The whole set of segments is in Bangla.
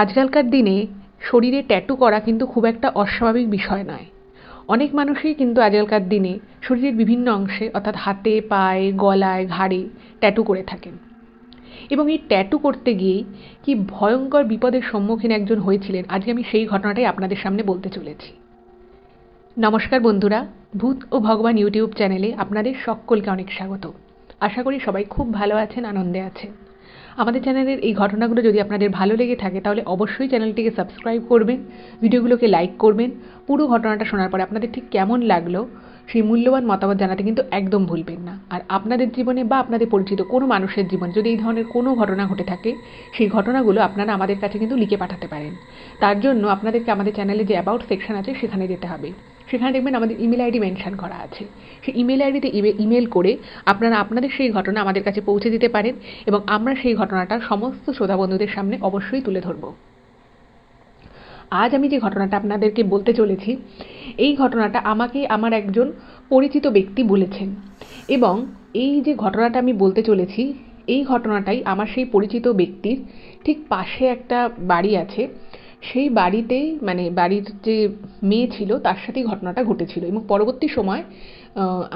आजकलकार दिने शरीरे टैटू करा किन्तु खूब एक अस्वाभाविक विषय नय। अनेक मानुषी किन्तु आजकलकार दिने शरीरेर विभिन्न अंशे अर्थात हाथे पाये गलाय घाड़े टैटू करे थाकेन एबं एई टैटू करते गिये कि भयंकर विपदेर सम्मुखीन एकजन हयेछिलेन। आजके आमि सेई घटनाटाई आपनादेर सामने बोलते चलेछि। नमस्कार बंधुरा, भूत ओ भगवान यूट्यूब चैनेले आपनादेर सकलके अनेक स्वागत। आशा करी सबाई खूब भालो आछेन, आनंदे आछेन। आमादेर चैनेलेर एई घटनागुलो जदि आपनादेर भालो लेगे थाके ताहले अवश्यई चैनेलटिके सबस्क्राइब करबेन, भिडियोगुलोके लाइक करबेन। पुरो घटनाटा शोनार परे आपनादेर ठीक केमन लागलो सेई मूल्यवान मतामत जानाते किन्तु एकदम भुलबेन ना। आर आपनादेर जीवने बा आपनादेर परिचित कोनो मानुषेर जीवन जदि एई धरनेर कोनो घटना घटे थाके सेई घटनागुलो आपनारा आमादेर काछे किन्तु लिखे पाठाते पारेन। तार जोन्नो आपनादेरके आमादेर चैनेले जे अबाउट सेक्शन आछे सेखाने जेते होबे। सेखाने देखबेन आमादेर इमेल आईडी मेनशन करा आछे। सेई इमेल आईडीते इमेल करे आपनारा आपनादेर सेई घटना आमादेर काछे पौঁছে দিতে পারেন এবং আমরা সেই ঘটনাটা সমস্ত শ্রোতা বন্ধুদের সামনে অবশ্যই তুলে ধরব। आज आमी जे घटनाटा आपनादेरके बोलते चलेछि এই ঘটনাটা আমাকে আমার একজন পরিচিত ব্যক্তি বলেছেন এবং এই যে ঘটনাটা আমি বলতে চলেছি এই ঘটনাটাই আমার সেই পরিচিত ব্যক্তির ঠিক পাশে একটা বাড়ি আছে। সেই বাড়িতেই মানে বাড়ির যে মেয়ে ছিল তার সাথেই ঘটনাটা ঘটেছিল এবং পরবর্তী সময়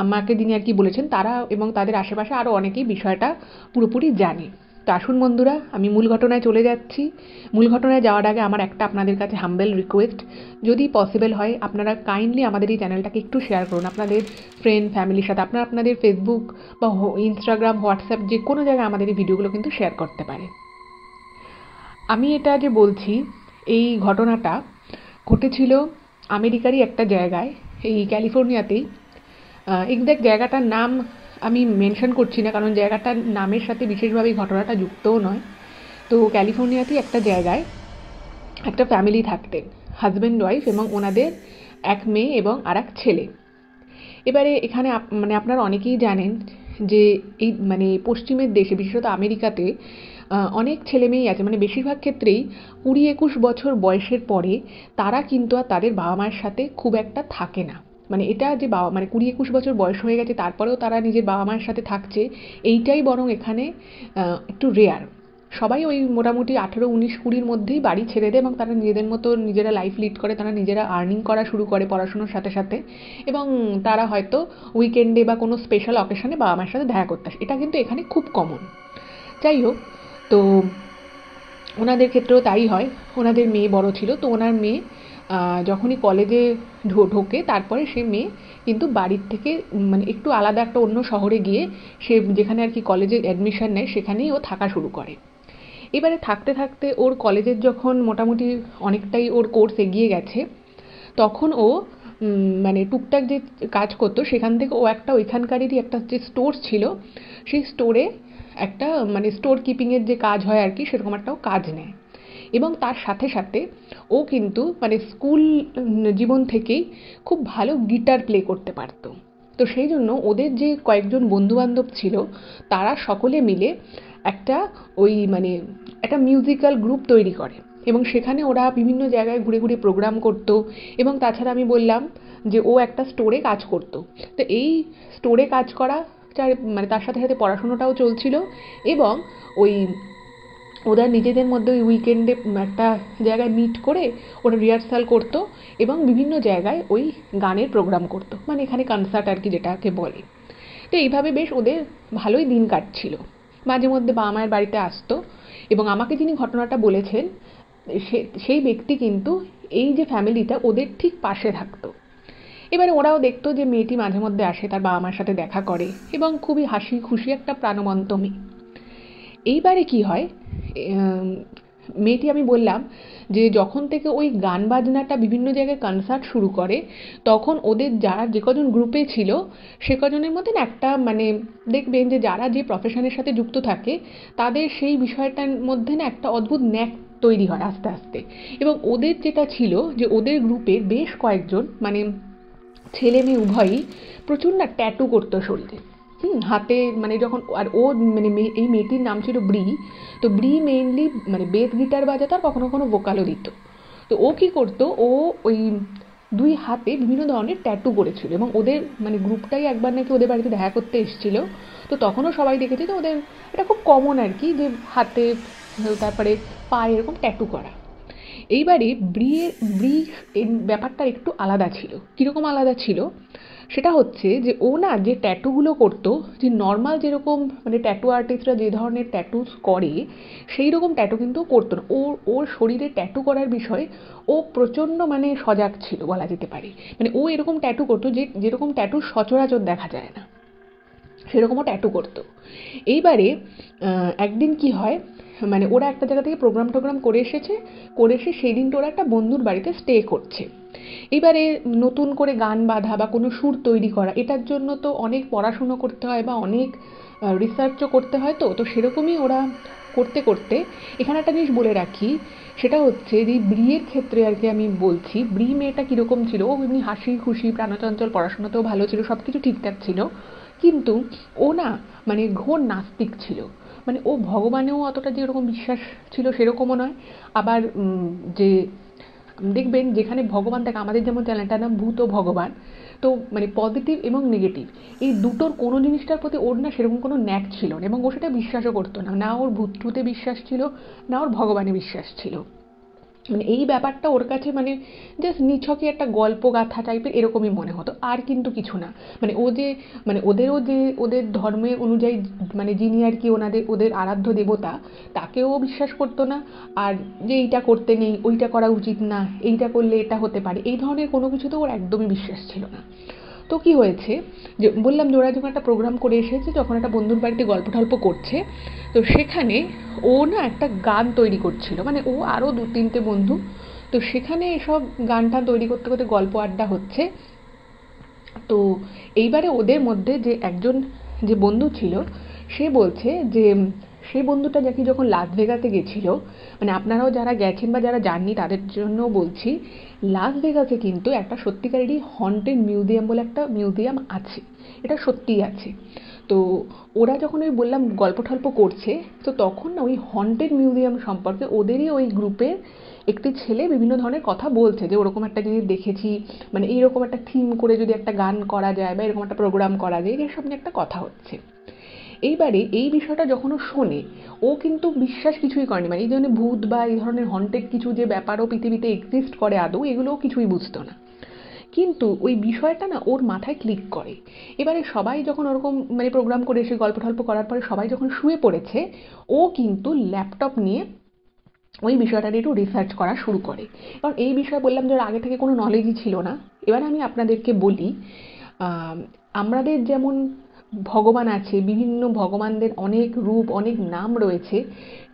আমাকে যিনি আর কি বলেছেন তারা এবং তাদের আশেপাশে আরও অনেকেই বিষয়টা পুরোপুরি জানে। तो आसुन बंधुरा आमी मूल घटना चले जाच्छी। मूल घटना जावार आगे आमार एकटा आपनादेर काछे हाम्बल रिक्वेस्ट, जदि पसिबल हय आपनारा काइंडलि आमादेर एई चैनलटाके एकटू शेयर करुन आपनादेर फ्रेंड फैमिलिर साथे। आपनारा आपनादेर फेसबुक बा इन्स्टाग्राम व्हाट्सअप जे कोनो जायगाय आमादेर एई भिडियोगुलो किन्तु शेयर करते पारे। आमी एटा जे बोलछि एई घटनाटा घटेछिलो आमेरिकारই एकटा जायगाय एई क्यालिफोर्नियातेই। एक्ज्याक्ट जायगाटार नाम आमी मेनशन करछि ना कारण जायगाटार नामेर साथे विशेषभावे घटनाटा जुक्तও নয়। तो ক্যালিফোর্নিয়াতেই একটা জায়গায় একটা ফ্যামিলি থাকতেন, হাজব্যান্ড ওয়াইফ এবং ওনাদের এক মেয়ে এবং আরেক ছেলে। এবারে এখানে মানে আপনারা অনেকেই জানেন যে এই মানে পশ্চিমের দেশে বিশেষত আমেরিকাতে অনেক ছেলে মেয়েই আছে মানে বেশিরভাগ ক্ষেত্রেই ২০-২১ বছর বয়সের পরে তারা কিন্তু আর তাদের বাবা মায়ের সাথে খুব একটা থাকে না। মানে এটা যে বাবা মানে ২০-২১ বছর বয়স হয়ে গেছে তারপরেও তারা নিজের বাবা মায়ের সাথে থাকছে এইটাই বরং এখানে একটু রেয়ার। সবাই ওই মোটামুটি ১৮, ১৯, ২০-র মধ্যেই বাড়ি ছেড়ে দেয় এবং তারা নিজেদের মতো নিজেরা লাইফ লিড করে, তারা নিজেরা আর্নিং করা শুরু করে পড়াশোনার সাথে সাথে এবং তারা হয়তো উইকেন্ডে বা কোনো স্পেশাল অকেশনে বাবা মায়ের সাথে দেখা করতে আসে। এটা কিন্তু এখানে খুব কমন। যাই হোক, তো ওনাদের ক্ষেত্রেও তাই হয়। ওনাদের মেয়ে বড় ছিল, তো ওনার মেয়ে যখনই কলেজে ঢোকে তারপরে সে মেয়ে কিন্তু বাড়ির থেকে মানে একটু আলাদা একটা অন্য শহরে গিয়ে সে যেখানে আর কি কলেজে অ্যাডমিশন নেয় সেখানেই ও থাকা শুরু করে। এবারে থাকতে থাকতে ওর কলেজের যখন মোটামুটি অনেকটাই ওর কোর্স এগিয়ে গেছে তখন ও মানে টুকটাক যে কাজ করতো সেখান থেকে ও একটা ওইখানকারেরই একটা যে স্টোর ছিল সেই স্টোরে একটা মানে স্টোর কিপিংয়ের যে কাজ হয় আর কি সেরকম একটাও কাজ নেয় এবং তার সাথে সাথে ও কিন্তু মানে স্কুল জীবন থেকেই খুব ভালো গিটার প্লে করতে পারত। তো সেই জন্য ওদের যে কয়েকজন বন্ধুবান্ধব ছিল তারা সকলে মিলে একটা ওই মানে একটা মিউজিক্যাল গ্রুপ তৈরি করে এবং সেখানে ওরা বিভিন্ন জায়গায় ঘুরে ঘুরে প্রোগ্রাম করত এবং তাছাড়া আমি বললাম যে ও একটা স্টোরে কাজ করত। তো এই স্টোরে কাজ করা মানে তার সাথে সাথে পড়াশোনাটাও চলছিল এবং ওই ওরা নিজেদের মধ্যে ওই উইকেন্ডে একটা জায়গায় মিট করে ওরা রিহার্সাল করতো এবং বিভিন্ন জায়গায় ওই গানের প্রোগ্রাম করতো মানে এখানে কনসার্ট আর কি যেটাকে বলে। তো এইভাবে বেশ ওদের ভালোই দিন কাটছিল। মাঝে মধ্যে বাবা মায়ের বাড়িতে আসতো এবং আমাকে যিনি ঘটনাটা বলেছেন সেই ব্যক্তি কিন্তু এই যে ফ্যামিলিটা ওদের ঠিক পাশে থাকতো। এবারে ওরাও দেখতো যে মেয়েটি মাঝে মধ্যে আসে তার বাবা মার সাথে দেখা করে এবং খুবই হাসি খুশি একটা প্রাণবন্ত মেয়ে। এইবারে কি হয় মেয়েটি আমি বললাম যে যখন থেকে ওই গান বাজনাটা বিভিন্ন জায়গায় কনসার্ট শুরু করে তখন ওদের যারা যে কজন গ্রুপে ছিল সে কজনের মধ্যে একটা মানে দেখবেন যে যারা যে প্রফেশনের সাথে যুক্ত থাকে তাদের সেই বিষয়টার মধ্যে না একটা অদ্ভুত ন্যাক তৈরি হয় আস্তে আস্তে। এবং ওদের যেটা ছিল যে ওদের গ্রুপের বেশ কয়েকজন মানে ছেলে মেয়ে উভয়ই প্রচুর না ট্যাটু করতো শরীরে, হাতে মানে যখন আর ও মানে এই মেয়েটির নাম ছিল ব্রি। তো ব্রি মেইনলি মানে বেস গিটার বাজাতো আর কখনো কখনো ভোকালও দিত। তো ও কী করতো ও ওই দুই হাতে বিভিন্ন ধরনের ট্যাটু করেছিল এবং ওদের মানে গ্রুপটাই একবার নাকি ওদের বাড়িতে দেখা করতে এসেছিল। তো তখনও সবাই দেখেছে যে ওদের এটা খুব কমন আর কি যে হাতে তারপরে পায়ে এরকম ট্যাটু করা। এইবারে ব্রি ব্যাপারটা একটু আলাদা ছিল। কীরকম আলাদা ছিল সেটা হচ্ছে যে ও না যে ট্যাটুগুলো করতো, যে নর্মাল যেরকম মানে ট্যাটু আর্টিস্টরা যে ধরনের ট্যাটুস করে সেই রকম ট্যাটু কিন্তু করতো না। ওর শরীরে ট্যাটু করার বিষয়ে ও প্রচণ্ড মানে সজাগ ছিল বলা যেতে পারে। মানে ও এরকম ট্যাটু করতো যেরকম ট্যাটু সচরাচর দেখা যায় না, সেরকমও ট্যাটু করতো। এইবারে একদিন কি হয়, মানে ওরা একটা জায়গা থেকে প্রোগ্রাম টোগ্রাম করে এসেছে, করে এসে সেই দিনটা ওরা একটা বন্ধুর বাড়িতে স্টে করছে। এবারে নতুন করে গান বাঁধা বা কোনো সুর তৈরি করা, এটার জন্য তো অনেক পড়াশুনো করতে হয় বা অনেক রিসার্চও করতে হয়। তো সেরকমই ওরা করতে করতে এখানে একটা জিনিস বলে রাখি, সেটা হচ্ছে যে ব্রিয়ের ক্ষেত্রে আর কি আমি বলছি, ব্রি মেয়েটা কীরকম ছিল, ও এমনি হাসি খুশি প্রাণচঞ্চল, পড়াশোনাতেও ভালো ছিল, সব কিছু ঠিকঠাক ছিল, কিন্তু ও না মানে ঘোর নাস্তিক ছিল। মানে ও ভগবানেও অতটা যেরকম বিশ্বাস ছিল সেরকমও নয়, আবার যে দেখবেন যেখানে ভগবান থাকে, আমাদের যেমন চ্যানেলটার নাম ভূত ও ভগবান, তো মানে পজিটিভ এবং নেগেটিভ এই দুটোর কোনো জিনিসটার প্রতি ওর না সেরকম কোনো ন্যাক ছিল না, এবং ও সেটা বিশ্বাসও করতো না। না ওর ভূতটুতে বিশ্বাস ছিল, না ওর ভগবানে বিশ্বাস ছিল। মানে এই ব্যাপারটা ওর কাছে মানে জাস্ট নিছকই একটা গল্প গাথা টাইপের এরকমই মনে হতো, আর কিন্তু কিছু না। মানে ও যে মানে ওদের ধর্মে অনুযায়ী মানে যিনি আর কি ওদের আরাধ্য দেবতা, তাকেও বিশ্বাস করতো না, আর যে এইটা করতে নেই, ওইটা করা উচিত না, এইটা করলে এটা হতে পারে, এই ধরনের কোনো কিছুতে ওর একদমই বিশ্বাস ছিল না। তো কী হয়েছে যে বললাম যে ওরা যখন একটা প্রোগ্রাম করে এসেছে, যখন একটা বন্ধুর বাড়িতে গল্প টল্প করছে, তো সেখানে ও না একটা গান তৈরি করছিল। মানে ও আরও দু তিনটে বন্ধু, তো সেখানে এসব গান টান তৈরি করতে করতে গল্প আড্ডা হচ্ছে। তো এইবারে ওদের মধ্যে যে একজন যে বন্ধু ছিল, সে বলছে যে সেই বন্ধুটা যাকে যখন লাস ভেগাসে গেছিলো, মানে আপনারাও যারা গেছেন বা যারা যাননি তাদের জন্য বলছি, লাস ভেগাসে কিন্তু একটা সত্যিকারেরই হন্টেড মিউজিয়াম বলে একটা মিউজিয়াম আছে, এটা সত্যিই আছে। তো ওরা যখন ওই বললাম গল্প টল্প করছে, তো তখন ওই হন্টেড মিউজিয়াম সম্পর্কে ওদেরই ওই গ্রুপের একটি ছেলে বিভিন্ন ধরনের কথা বলছে, যে ওরকম একটা জিনিস দেখেছি, মানে এইরকম একটা থিম করে যদি একটা গান করা যায় বা এরকম একটা প্রোগ্রাম করা যায়, এসব নিয়ে একটা কথা হচ্ছে। এইবারে এই বিষয়টা যখন ও শোনে, ও কিন্তু বিশ্বাস কিছুই করেনি। মানে এই ধরনের ভূত বা এই ধরনের হন্টেড কিছু যে ব্যাপারও পৃথিবীতে এক্সিস্ট করে আদৌ, এগুলোও কিছুই বুঝতো না, কিন্তু ওই বিষয়টা না ওর মাথায় ক্লিক করে। এবারে সবাই যখন ওরকম মানে প্রোগ্রাম করে এসে গল্প টল্প করার পরে সবাই যখন শুয়ে পড়েছে, ও কিন্তু ল্যাপটপ নিয়ে ওই বিষয়টা নিয়ে একটু রিসার্চ করা শুরু করে, কারণ এই বিষয়ে বললাম যে আগে থেকে কোনো নলেজই ছিল না। এবার আমি আপনাদেরকে বলি, আমাদের যেমন ভগবান আছে, বিভিন্ন ভগবানদের অনেক রূপ অনেক নাম রয়েছে,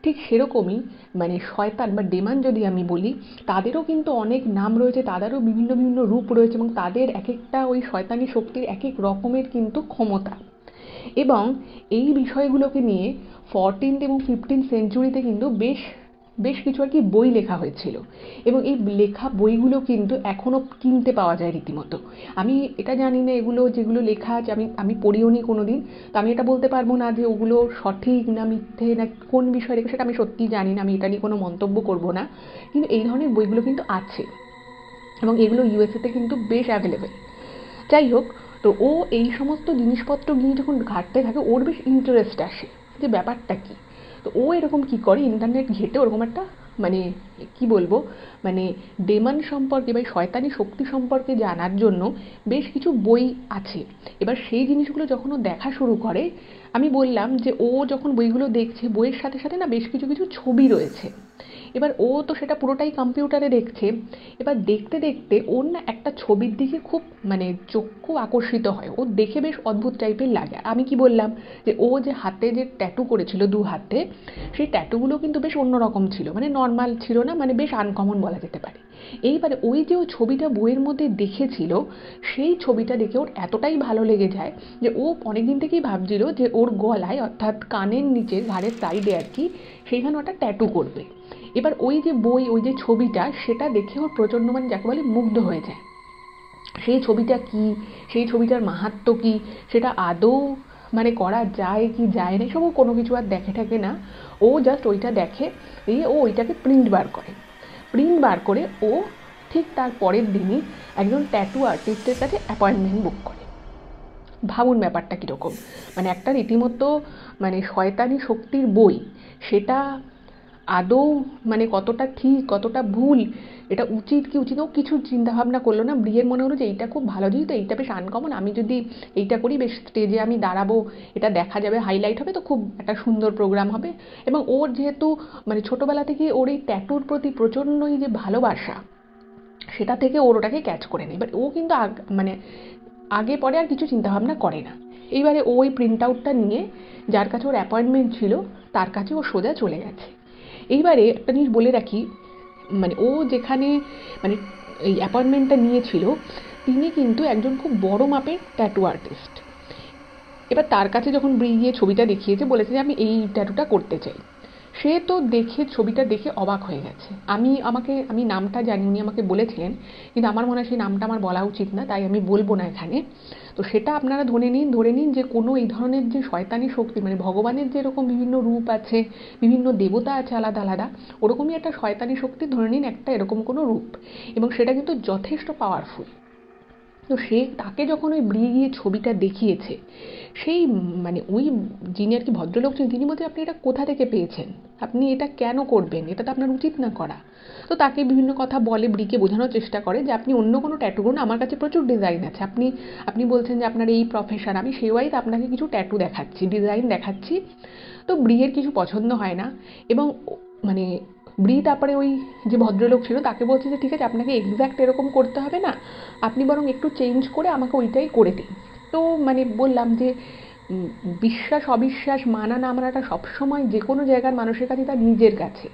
ঠিক সেরকমই মানে শয়তান বা ডেমন যদি আমি বলি, তাদেরও কিন্তু অনেক নাম রয়েছে, তাদেরও বিভিন্ন বিভিন্ন রূপ রয়েছে, এবং তাদের এক একটা ওই শয়তানি শক্তির এক এক রকমের কিন্তু ক্ষমতা। এবং এই বিষয়গুলোকে নিয়ে 14th এবং 15th সেঞ্চুরিতে কিন্তু বেশ কিছু আর কি বই লেখা হয়েছিল, এবং এই লেখা বইগুলো কিন্তু এখনও কিনতে পাওয়া যায় রীতিমতো। আমি এটা জানি না এগুলো যেগুলো লেখা আছে, আমি পড়িও নি কোনো দিন, তো আমি এটা বলতে পারবো না যে ওগুলো সঠিক না মিথ্যে না কোন বিষয়ে লেখা, সেটা আমি সত্যিই জানি না, আমি এটা নিয়ে কোনো মন্তব্য করবো না, কিন্তু এই ধরনের বইগুলো কিন্তু আছে, এবং এগুলো ইউএসএতে কিন্তু বেশ অ্যাভেলেবেল। যাই হোক, তো ও এই সমস্ত জিনিসপত্র নিয়ে যখন ঘাটতে থাকে, ওর বেশ ইন্টারেস্ট আসে যে ব্যাপারটা কী। তো ও এরকম কী করে, ইন্টারনেট ঘেটে ওরকম একটা মানে কি বলবো মানে ডেমন সম্পর্কে বা শয়তানি শক্তি সম্পর্কে জানার জন্য বেশ কিছু বই আছে। এবার সেই জিনিসগুলো যখন ও দেখা শুরু করে, আমি বললাম যে ও যখন বইগুলো দেখছে, বইয়ের সাথে সাথে না বেশ কিছু কিছু ছবি রয়েছে। এবার ও তো সেটা পুরোটাই কম্পিউটারে দেখছে। এবার দেখতে দেখতে ওর না একটা ছবির দিকে খুব মানে চক্ষু আকর্ষিত হয়, ও দেখে বেশ অদ্ভুত টাইপের লাগে। আমি কি বললাম যে ও যে হাতে যে ট্যাটু করেছিল দু হাতে, সেই ট্যাটুগুলো কিন্তু বেশ অন্যরকম ছিল, মানে নর্মাল ছিল না, মানে বেশ আনকমন বলা যেতে পারে। এইবারে ওই যে ও ছবিটা বইয়ের মধ্যে দেখেছিল, সেই ছবিটা দেখে ওর এতটাই ভালো লেগে যায় যে ও অনেকদিন থেকেই ভাবছিল যে ওর গলায় অর্থাৎ কানের নিচে ঘাড়ের সাইডে আর কি সেইখানে ওটা ট্যাটু করবে। এবার ওই যে বই, ওই যে ছবিটা, সেটা দেখে ওর প্রচণ্ড মানে যাকে বলে মুগ্ধ হয়ে যায়। সেই ছবিটা কি, সেই ছবিটার মাহাত্ম্য কি, সেটা আদৌ মানে করা যায় কি যায় না, এসবও কোনো কিছু আর দেখে থাকে না, ও জাস্ট ওইটা দেখে দিয়ে ও ওইটাকে প্রিন্ট বার করে ও ঠিক তার পরের দিনই একজন ট্যাটু আর্টিস্টের কাছে অ্যাপয়েন্টমেন্ট বুক করে। ভাবুন ব্যাপারটা কীরকম, মানে একটা রীতিমতো মানে শয়তানি শক্তির বই, সেটা आदौ माने कतটা ठीक कतটা ভুল এটা উচিত কি উচিত না কিছু চিন্তা ভাবনা করলো না। ব্রিয়ের মনে হলো যে এইটা খুব ভালো জিনিস, তো এইটা বেশ আনকমন, আমি যদি এইটা করি বেশ স্টেজে আমি দাঁড়াবো, এটা দেখা যাবে, হাইলাইট হবে, তো খুব একটা সুন্দর প্রোগ্রাম হবে। এবং ওর যেহেতু মানে ছোটোবেলা থেকে ওর এই ট্যাটুর প্রতি প্রচণ্ডই যে ভালোবাসা সেটা থেকে ওর ওটাকে ক্যাচ করে নেয়। বাট ও কিন্তু মানে আগে পরে আর কিছু চিন্তাভাবনা করে না। এইবারে ওই প্রিন্ট আউটটা নিয়ে যার কাছে ওর অ্যাপয়েন্টমেন্ট ছিল তার কাছে ও সোজা চলে গেছে। এইবারে একটা জিনিস বলে রাখি, মানে ও যেখানে মানে এই অ্যাপয়েন্টমেন্টটা নিয়েছিল তিনি কিন্তু একজন খুব বড় মাপের ট্যাটু আর্টিস্ট। এবার তার কাছে যখন ব্রি গিয়ে ছবিটা দেখিয়েছে, বলেছে যে আমি এই ট্যাটুটা করতে চাই, সে তো দেখে ছবিটা দেখে অবাক হয়ে গেছে। আমি নামটা জানি, উনি আমাকে বলেছিলেন, কিন্তু আমার মনে হয় সেই নামটা আমার বলা উচিত না, তাই আমি বলবো না এখানে। তো সেটা আপনারা ধরে নিন যে কোনো এই ধরনের যে শয়তানি শক্তি, মানে ভগবানের যেরকম বিভিন্ন রূপ আছে, বিভিন্ন দেবতা আছে আলাদা আলাদা, ওরকমই একটা শয়তানি শক্তি ধরে নিন একটা এরকম কোনো রূপ, এবং সেটা কিন্তু যথেষ্ট পাওয়ারফুল। তো তাকে যখন ওই ব্রি গিয়ে ছবিটা দেখিয়েছে, সেই মানে ওই যিনি আর কি ভদ্রলোক ছিলেন তিনি বলছেন, আপনি এটা কোথা থেকে পেয়েছেন, আপনি এটা কেন করবেন, এটা তো আপনার উচিত না করা। তো তাকে বিভিন্ন কথা বলে, ব্রিকে বোঝানোর চেষ্টা করে যে আপনি অন্য কোনো ট্যাটু করুন, আমার কাছে প্রচুর ডিজাইন আছে, আপনি আপনি বলছেন যে আপনার এই প্রফেশন, আমি সেই ওয়াইজ আপনাকে কিছু ট্যাটু দেখাচ্ছি, ডিজাইন দেখাচ্ছি। তো ব্রিয়ের কিছু পছন্দ হয় না, এবং মানে ব্রি তারপরে ওই যে ভদ্রলোক ছিল তাকে বলছে যে ঠিক আছে, আপনাকে এক্স্যাক্ট এরকম করতে হবে না, আপনি বরং একটু চেঞ্জ করে আমাকে ওইটাই করে দিন। তো মানে বললাম যে বিশ্বাস অবিশ্বাস মানা না মানাটা সবসময় যে কোনো জায়গার মানুষের কাছে তার নিজের কাছে।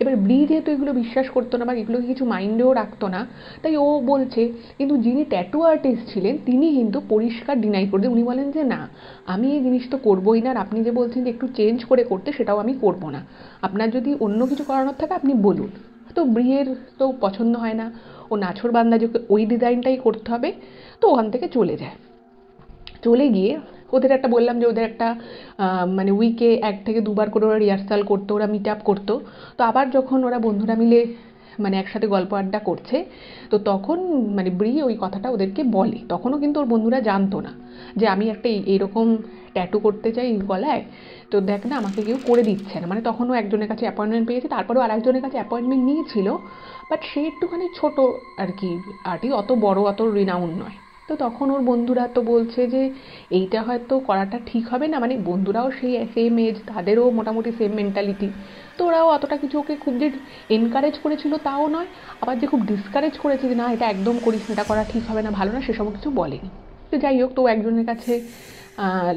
এবার ব্রি যেহেতু এগুলো বিশ্বাস করতো না বা এগুলোকে কিছু মাইন্ডেও রাখতো না, তাই ও বলছে, কিন্তু যিনি ট্যাটু আর্টিস্ট ছিলেন তিনি কিন্তু পরিষ্কার ডিনাই করে দেন। উনি বলেন যে না, আমি এই জিনিস তো করবোই না, আর আপনি যে বলছেন যে একটু চেঞ্জ করে করতে, সেটাও আমি করবো না, আপনার যদি অন্য কিছু করানোর থাকে আপনি বলুন। তো ব্রিয়ের তো পছন্দ হয় না, ও নাছর বান্দা যে ওই ডিজাইনটাই করতে হবে। তো ওখান থেকে চলে গিয়ে ওদের একটা বললাম যে ওদের একটা মানে উইকে 1 থেকে 2বার করে ওরা রিহার্সাল করতো, ওরা মিট আপ করতো। তো আবার যখন ওরা বন্ধুরা মিলে মানে একসাথে গল্প আড্ডা করছে, তো তখন মানে ব্রি ওই কথাটা ওদেরকে বলে। তখনও কিন্তু ওর বন্ধুরা জানতো না যে আমি একটা এইরকম ট্যাটু করতে চাই গলায়, তো দেখ না আমাকে কেউ করে দিচ্ছে না। মানে তখনও একজনের কাছে অ্যাপয়েন্টমেন্ট পেয়েছে, তারপরেও আর একজনের কাছে অ্যাপয়েন্টমেন্ট নিয়েছিল, বাট সে একটুখানি ছোটো আর কি আর্টিস্ট, অত বড় অত রিনাউন্ড নয়। তো তখন ওর বন্ধুরা তো বলছে যে এইটা হয়তো করাটা ঠিক হবে না, মানে বন্ধুরাও সেই সেম এজ, তাদেরও মোটামুটি সেম মেন্টালিটি। তো ওরাও অতটা কিছু ওকে খুব যে এনকারেজ করেছিল তাও নয়, আবার যে খুব ডিসকারেজ করেছে যে না এটা একদম করিস না, এটা করা ঠিক হবে না, ভালো না, সেসব কিছু বলেনি। তো যাই হোক, তো একজনের কাছে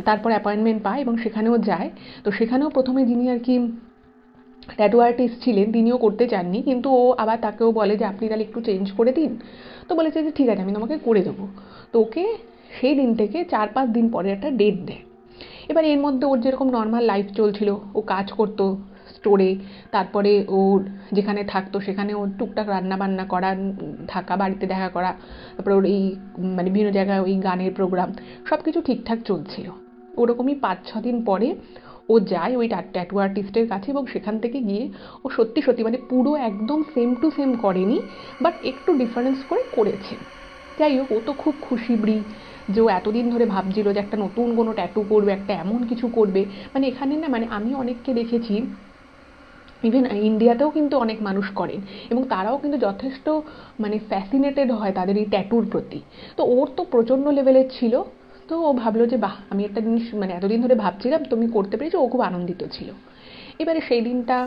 তারপর অ্যাপয়েন্টমেন্ট পায় এবং সেখানেও যায়। তো সেখানেও প্রথমে যিনি আর কি ট্যাটু আর্টিস্ট ছিলেন তিনিও করতে চাননি, কিন্তু ও আবার তাকেও বলে যে আপনি তাহলে একটু চেঞ্জ করে দিন। তো বলেছে যে ঠিক আছে, আমি তোমাকে করে দেবো। তো ওকে সেই দিন থেকে 4-5 দিন পরে একটা ডেট দেয়। এবার এর মধ্যে ওর যেরকম নর্মাল লাইফ চলছিল, ও কাজ করতো স্টোরে, তারপরে ও যেখানে থাকতো সেখানে ওর টুকটাক রান্নাবান্না করা, থাকা, বাড়িতে দেখা করা, তারপরে ওর এই মানে বিভিন্ন জায়গায় ওই গানের প্রোগ্রাম, সব কিছু ঠিকঠাক চলছিল। ওরকমই 5-6 দিন পরে ও যায় ওই ট্যাটু আর্টিস্টের কাছে, এবং সেখান থেকে গিয়ে ও সত্যি মানে পুরো একদম সেম টু সেম করেনি, বাট একটু ডিফারেন্স করে করেছে। যাই হোক, ও তো খুব খুশি ব্রি, যে ও এতদিন ধরে ভাবছিল যে একটা নতুন কোনো ট্যাটু করবে, একটা এমন কিছু করবে। মানে এখানে না মানে আমি অনেককে দেখেছি, ইভেন ইন্ডিয়াতেও কিন্তু অনেক মানুষ করেন, এবং তারাও কিন্তু যথেষ্ট মানে ফ্যাসিনেটেড হয় তাদের এই ট্যাটুর প্রতি। তো ওর তো প্রচণ্ড লেভেলের ছিল। তো ও ভাবলো যে বাহ, আমি একটা জিনিস মানে এতদিন ধরে ভাবছিলাম, তুমি করতে পেরেছো। ও খুব আনন্দিত ছিল। এবারে সেই দিনটা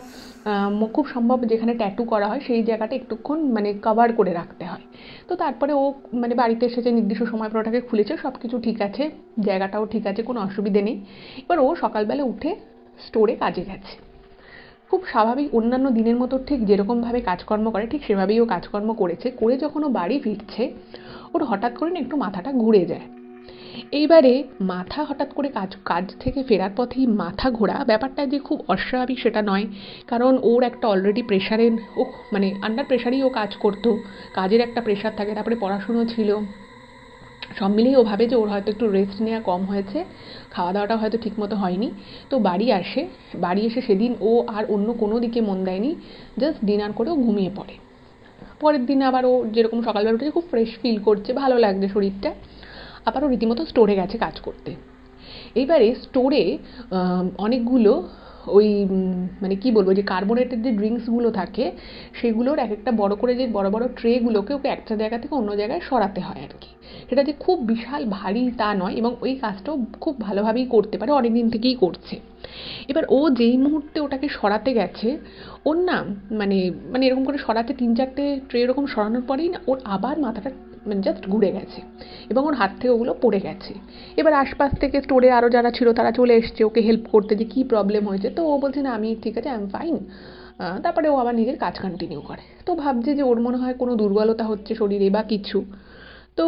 খুব সম্ভব যেখানে ট্যাটু করা হয় সেই জায়গাটা একটুক্ষণ মানে কভার করে রাখতে হয়। তো তারপরে ও মানে বাড়িতে এসেছে, নির্দিষ্ট সময় পর ওটাকে খুলেছে, সব কিছু ঠিক আছে, জায়গাটাও ঠিক আছে, কোনো অসুবিধে নেই। এবার ও সকালবেলা উঠে স্টোরে কাজে গেছে। খুব স্বাভাবিক অন্যান্য দিনের মতো ঠিক যেরকমভাবে কাজকর্ম করে ঠিক সেভাবেই ও কাজকর্ম করেছে। করে যখন ও বাড়ি ফিরছে, ওর হঠাৎ করে না একটু মাথাটা ঘুরে যায়। এইবারে মাথা হঠাৎ করে কাজ থেকে ফেরার পথেই মাথা ঘোরা ব্যাপারটা যে খুব অস্বাভাবিক সেটা নয়, কারণ ওর একটা অলরেডি প্রেশারের ও মানে আন্ডার প্রেশারেই ও কাজ করতো, কাজের একটা প্রেশার থাকে, তারপরে পড়াশুনো ছিল, সব মিলিয়ে ও ভাবে যে ওর হয়তো একটু রেস্ট নেওয়া কম হয়েছে, খাওয়া দাওয়াটা হয়তো ঠিকমতো হয়নি। তো বাড়ি এসে সেদিন ও আর অন্য কোনো দিকে মন দেয়নি, জাস্ট ডিনার করে ও ঘুমিয়ে পড়ে। পরের দিন আবার ও যেরকম সকালবেলা উঠেছে, খুব ফ্রেশ ফিল করছে, ভালো লাগছে শরীরটা, আবারও রীতিমতো স্টোরে গেছে কাজ করতে। এইবারে স্টোরে অনেকগুলো ওই মানে কি বলবো যে কার্বোনেটেড যে ড্রিঙ্কসগুলো থাকে সেগুলোর এক একটা বড় করে যে বড় বড় ট্রেগুলোকে ওকে একটা জায়গা থেকে অন্য জায়গায় সরাতে হয় আর কি। সেটা যে খুব বিশাল ভারী তা নয়, এবং ওই কাজটাও খুব ভালোভাবেই করতে পারে, অনেক দিন থেকেই করছে। এবার ও যেই মুহূর্তে ওটাকে সরাতে গেছে ওর না মানে মানে এরকম করে সরাতে 3-4টে ট্রে এরকম সরানোর পরেই না ওর আবার মাথাটা মানে জাস্ট ঘুরে গেছে এবং ওর হাত থেকে ওগুলো পড়ে গেছে। এবার আশপাশ থেকে স্টোরে আরও যারা ছিল তারা চলে এসছে ওকে হেল্প করতে যে কী প্রবলেম হয়েছে, তো ও বলছে না আমি ঠিক আছে, আই এম ফাইন। তারপরে ও আবার নিজের কাজ কন্টিনিউ করে। তো ভাবছে যে ওর মনে হয় কোনো দুর্বলতা হচ্ছে শরীরে বা কিছু, তো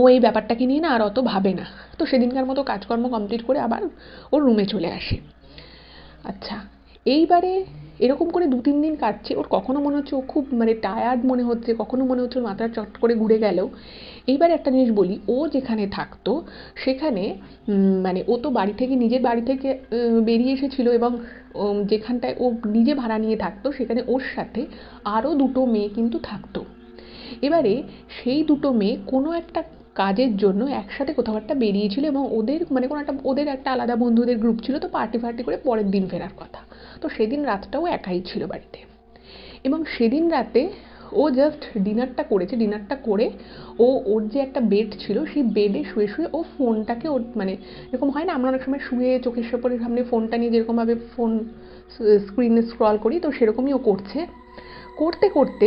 ও এই ব্যাপারটাকে নিয়ে না আর অত ভাবে না। তো সেদিনকার মতো কাজকর্ম কমপ্লিট করে আবার ওর রুমে চলে আসে। আচ্ছা, এইবারে এরকম করে 2-3 দিন কাটছে। ওর কখনও মনে হচ্ছে ও খুব মানে টায়ার্ড মনে হচ্ছে, কখনও মনে হচ্ছে মাথাটা চট করে ঘুরে গেল। এইবারে একটা জিনিস বলি, ও যেখানে থাকতো সেখানে মানে ও তো বাড়ি থেকে নিজের বাড়ি থেকে বেরিয়ে এসেছিলো, এবং যেখানটায় ও নিজে ভাড়া নিয়ে থাকতো সেখানে ওর সাথে আরও 2 মেয়ে কিন্তু থাকতো। এবারে সেই 2 মেয়ে কোনো একটা কাজের জন্য একসাথে কোথাও একটা বেরিয়েছিল, এবং ওদের মানে কোনো একটা ওদের একটা আলাদা বন্ধুদের গ্রুপ ছিল, তো পার্টি করে পরের দিন ফেরার কথা। তো সেদিন রাতটাও একাই ছিল বাড়িতে, এবং সেদিন রাতে ও জাস্ট ডিনারটা করেছে। ডিনারটা করে ওর যে একটা বেড ছিল সেই বেডে শুয়ে শুয়ে ও ফোনটাকে ওর মানে এরকম হয় না আমরা অনেক সময় শুয়ে চোখের সামনে ফোনটা নিয়ে যেরকমভাবে ফোন স্ক্রিনে স্ক্রল করি, তো সেরকমই ও করছে। করতে করতে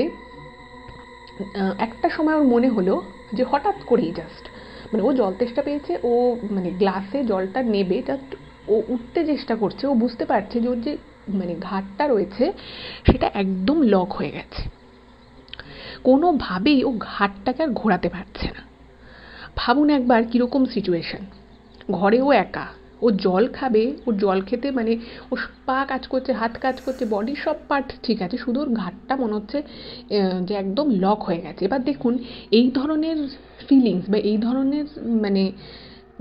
একটা সময় ওর মনে হলো যে হঠাৎ করেই জাস্ট মানে ও জল তেষ্টা পেয়েছে, ও মানে গ্লাসে জলটা নেবে, জাস্ট ও উঠতে চেষ্টা করছে। ও বুঝতে পারছে যে ওর যে মানে ঘাটটা রয়েছে সেটা একদম লক হয়ে গেছে, কোনোভাবেই ও ঘাটটাকে আর ঘোরাতে পারছে না। ভাবুন একবার কীরকম সিচুয়েশান, ঘরে ও একা, ও জল খাবে, ও জল খেতে মানে ও পা কাজ করছে, হাত কাজ করছে, বডি সব পার্ট ঠিক আছে, শুধু ওর ঘাটটা মনে হচ্ছে যে একদম লক হয়ে গেছে। এবার দেখুন এই ধরনের ফিলিংস বা এই ধরনের মানে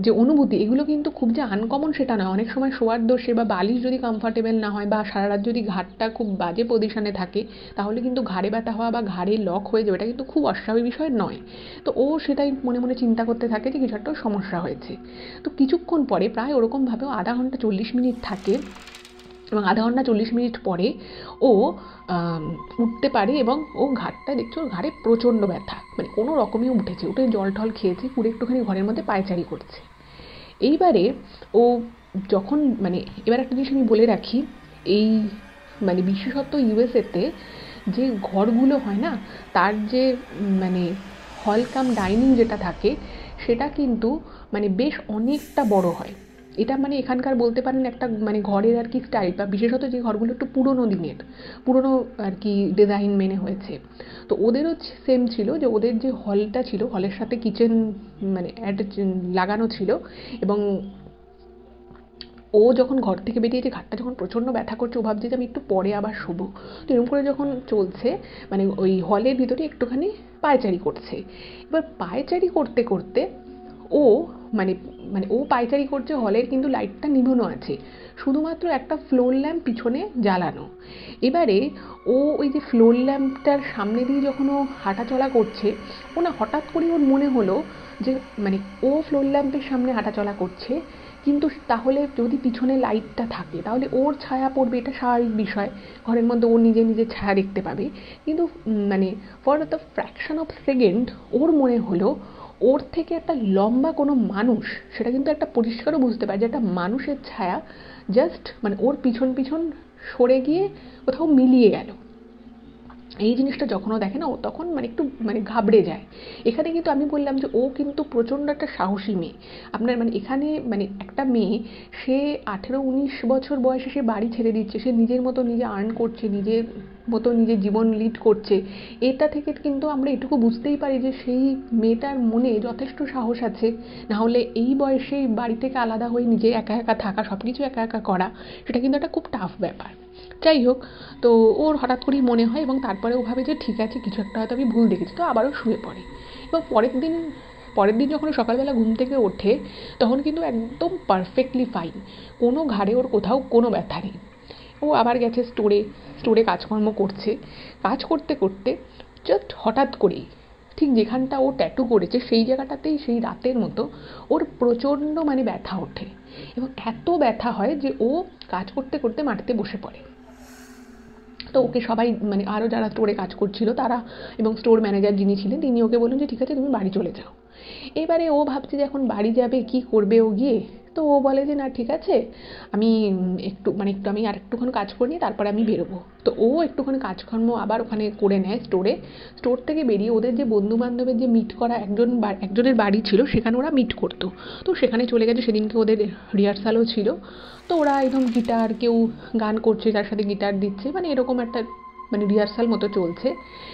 যে অনুভূতি, এগুলো কিন্তু খুব যে আনকমন সেটা নয়। অনেক সময় শোয়ার দোষে বা বালিশ যদি কমফর্টেবল না হয় বা সারা রাত যদি ঘাটটা খুব বাজে পজিশানে থাকে তাহলে কিন্তু ঘাড়ে ব্যথা হওয়া বা ঘাড়ে লক হয়ে যাবে, এটা কিন্তু খুব অস্বাভাবিক বিষয় নয়। তো ও সেটাই মনে মনে চিন্তা করতে থাকে যে কিছু একটা সমস্যা হয়েছে। তো কিছুক্ষণ পরে প্রায় ওরকমভাবেও 30 ঘন্টা 40 মিনিট থাকে, এবং 30 ঘন্টা 40 মিনিট পরে ও উঠতে পারে, এবং ও ঘাটটা দেখছে ওর ঘাড়ে প্রচণ্ড ব্যথা, মানে কোনো রকমই উঠেছে, উঠে জল টল খেয়েছে, পুরো একটুখানি ঘরের মধ্যে পায়চারি করছে। এইবারে ও যখন মানে এবার একটা জিনিস আমি বলে রাখি, এই মানে বিশেষত ইউএসএতে যে ঘরগুলো হয় না তার যে মানে হল কাম ডাইনিং যেটা থাকে সেটা কিন্তু মানে বেশ অনেকটা বড় হয়। এটা মানে এখানকার বলতে পারেন একটা মানে ঘরের আর কি স্টাইল, বা বিশেষত যে ঘরগুলো একটু পুরোনো দিনের পুরোনো আর কি ডিজাইন মেনে হয়েছে, তো ওদেরও সেম ছিল যে ওদের যে হলটা ছিল হলের সাথে কিচেন মানে অ্যাড লাগানো ছিল, এবং ও যখন ঘর থেকে বেরিয়েছে ঘাটটা যখন প্রচণ্ড ব্যথা করছে ও ভাবছে যে আমি একটু পরে আবার শোবো, তো এরকম করে যখন চলছে মানে ওই হলের ভিতরে একটুখানি পায়চারি করছে। এবার পায়চারি করতে করতে ও মানে মানে ও পায়চারি করছে, হলের কিন্তু লাইটটা নিভানো আছে, শুধুমাত্র একটা ফ্লোর ল্যাম্প পিছনে জ্বালানো। এবারে ও ওই যে ফ্লোর ল্যাম্পটার সামনে দিয়ে যখন ও হাঁটাচলা করছে ও না হঠাৎ করে ওর মনে হলো যে মানে ও ফ্লোর ল্যাম্পের সামনে হাঁটাচলা করছে, কিন্তু তাহলে যদি পিছনে লাইটটা থাকে তাহলে ওর ছায়া পড়বে, এটা স্বাভাবিক বিষয়, ঘরের মধ্যে ও নিজে নিজে ছায়া দেখতে পাবে। কিন্তু মানে for the fraction of second ওর মনে হলো ওর থেকে একটা লম্বা কোনো মানুষ, সেটা কিন্তু একটা পরিষ্কারও বুঝতে পারে যে একটা মানুষের ছায়া জাস্ট মানে ওর পিছন পিছন সরে গিয়ে কোথাও মিলিয়ে গেল। এই জিনিসটা যখনও দেখে না ও তখন মানে একটু মানে ঘাবড়ে যায়। এখানে কিন্তু আমি বললাম যে ও কিন্তু প্রচণ্ড একটা সাহসী মেয়ে। আপনার মানে এখানে মানে একটা মেয়ে সে 18-19 বছর বয়সে সে বাড়ি ছেড়ে দিচ্ছে, সে নিজের মতো নিজে আর্ন করছে, নিজের মতো নিজের জীবন লিড করছে, এটা থেকে কিন্তু আমরা এটুকু বুঝতেই পারি যে সেই মেয়েটার মনে যথেষ্ট সাহস আছে। নাহলে এই বয়সে বাড়ি থেকে আলাদা হয়ে নিজে একা একা থাকা, সব কিছু একা একা করা, সেটা কিন্তু একটা খুব টাফ ব্যাপার। যাই হোক, তো ওর হঠাৎ করেই মনে হয়, এবং তারপরে ও ভাবে যে ঠিক আছে কিছু একটা হয়তো আমি ভুল দেখেছি, তো আবারও শুয়ে পড়ে। এবং পরের দিন যখন সকালবেলা ঘুম থেকে ওঠে তখন কিন্তু একদম পারফেক্টলি ফাইন, কোনো ঘাড়ে ওর কোথাও কোনো ব্যথা নেই। ও আবার গেছে স্টোরে কাজকর্ম করছে। কাজ করতে করতে জাস্ট হঠাৎ করেই ঠিক যেখানটা ও ট্যাটু করেছে সেই জায়গাটাতেই সেই রাতের মতো ওর প্রচণ্ড মানে ব্যথা ওঠে। এবং এত ব্যথা হয় যে ও কাজ করতে করতে মাটিতে বসে পড়ে। তো ওকে সবাই মানে আরও যারা স্টোরে কাজ করছিল তারা এবং স্টোর ম্যানেজার যিনি ছিলেন তিনি ওকে বললেন যে ঠিক আছে তুমি বাড়ি চলে যাও। এবারে ও ভাবছে যে এখন বাড়ি যাবে কি করবে ও গিয়ে, তো ও বলে যে না ঠিক আছে আমি একটু মানে একটু আমি আর একটুখানি কাজ করে নিই তারপরে আমি বেরোবো। তো ও একটুখানি কাজকর্ম আবার ওখানে করে নেয় স্টোরে। স্টোর থেকে বেরিয়ে ওদের যে বন্ধুবান্ধবের যে মিট করা একজনের বাড়ি ছিল সেখানে ওরা মিট করতো, তো সেখানে চলে গেছে। সেদিনকে ওদের রিহার্সালও ছিল, তো ওরা একদম গিটার কেউ গান করছে তার সাথে গিটার দিচ্ছে, মানে এরকম একটা মানে রিহার্সাল মতো চলছে।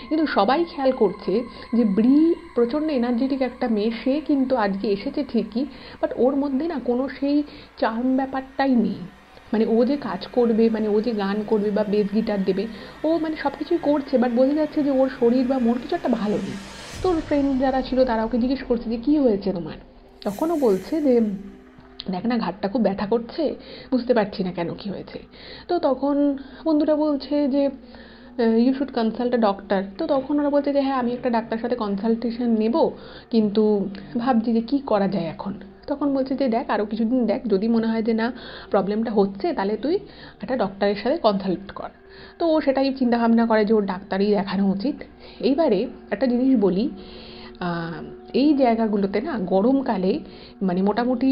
কিন্তু সবাই খেয়াল করছে যে ব্রি প্রচণ্ড এনার্জেটিক একটা মেয়ে, সে কিন্তু আজকে এসেছে ঠিকই বাট ওর মধ্যে না কোনো সেই চার্ম ব্যাপারটাই নেই। মানে ও যে কাজ করবে মানে ও যে গান করবে বা বেস গিটার দেবে ও মানে সব কিছুই করছে বাট বোঝা যাচ্ছে যে ওর শরীর বা মন কিছু একটা ভালো নেই। তো ওর ফ্রেন্ড যারা ছিল তারা ওকে জিজ্ঞেস করছে যে কী হয়েছে তোমার, তখনও বলছে যে দেখ না ঘাটটা খুব ব্যথা করছে বুঝতে পারছি না কেন কী হয়েছে। তো তখন বন্ধুরা বলছে যে you should consult a doctor. তো তখন ওরা বলছে যে হ্যাঁ আমি একটা ডাক্তার সাথে কনসালটেশন নেব কিন্তু ভাবছি যে কী করা যায় এখন। তখন বলছে যে দেখ আরও কিছুদিন দেখ, যদি মনে হয় যে না প্রবলেমটা হচ্ছে তাহলে তুই একটা ডক্টরের সাথে কনসাল্ট কর। তো ও সেটাই চিন্তাভাবনা করে যে ওর ডাক্তারই দেখানো উচিত। এইবারে একটা জিনিস বলি, এই জায়গাগুলোতে না গরমকালে মানে মোটামুটি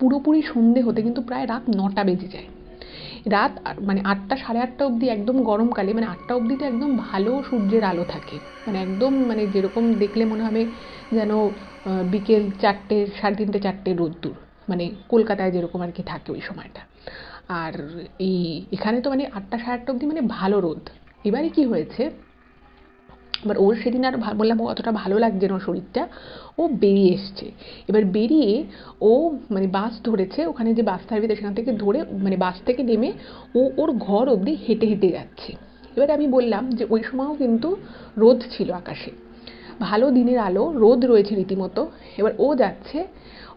পুরোপুরি সন্ধে হতে কিন্তু প্রায় রাত 9টা বেজে যায়। রাত মানে 8টা সাড়ে 8টা অবধি একদম গরমকালে মানে 8টা অবধি তো একদম ভালো সূর্যের আলো থাকে, মানে একদম মানে যেরকম দেখলে মনে হবে যেন বিকেল 4টে সাড়ে 3টে 4টে রোদ্দুর, মানে কলকাতায় যেরকম আর কি থাকে ওই সময়টা। আর এই এখানে তো মানে 8টা সাড়ে 8টা অবধি মানে ভালো রোদ। এবারে কী হয়েছে, এবার ওর সেদিন আর বললাম অতটা ভালো লাগছে না ওর শরীরটা, ও বেরিয়ে এসছে। এবার বেরিয়ে ও মানে বাস ধরেছে, ওখানে যে বাস থাকবে সেখান থেকে ধরে মানে বাস থেকে নেমে ও ওর ঘর অবধি হেঁটে হেঁটে যাচ্ছে। এবারে আমি বললাম যে ওই সময়ও কিন্তু রোদ ছিল আকাশে, ভালো দিনের আলো, রোদ রয়েছে রীতিমতো। এবার ও যাচ্ছে,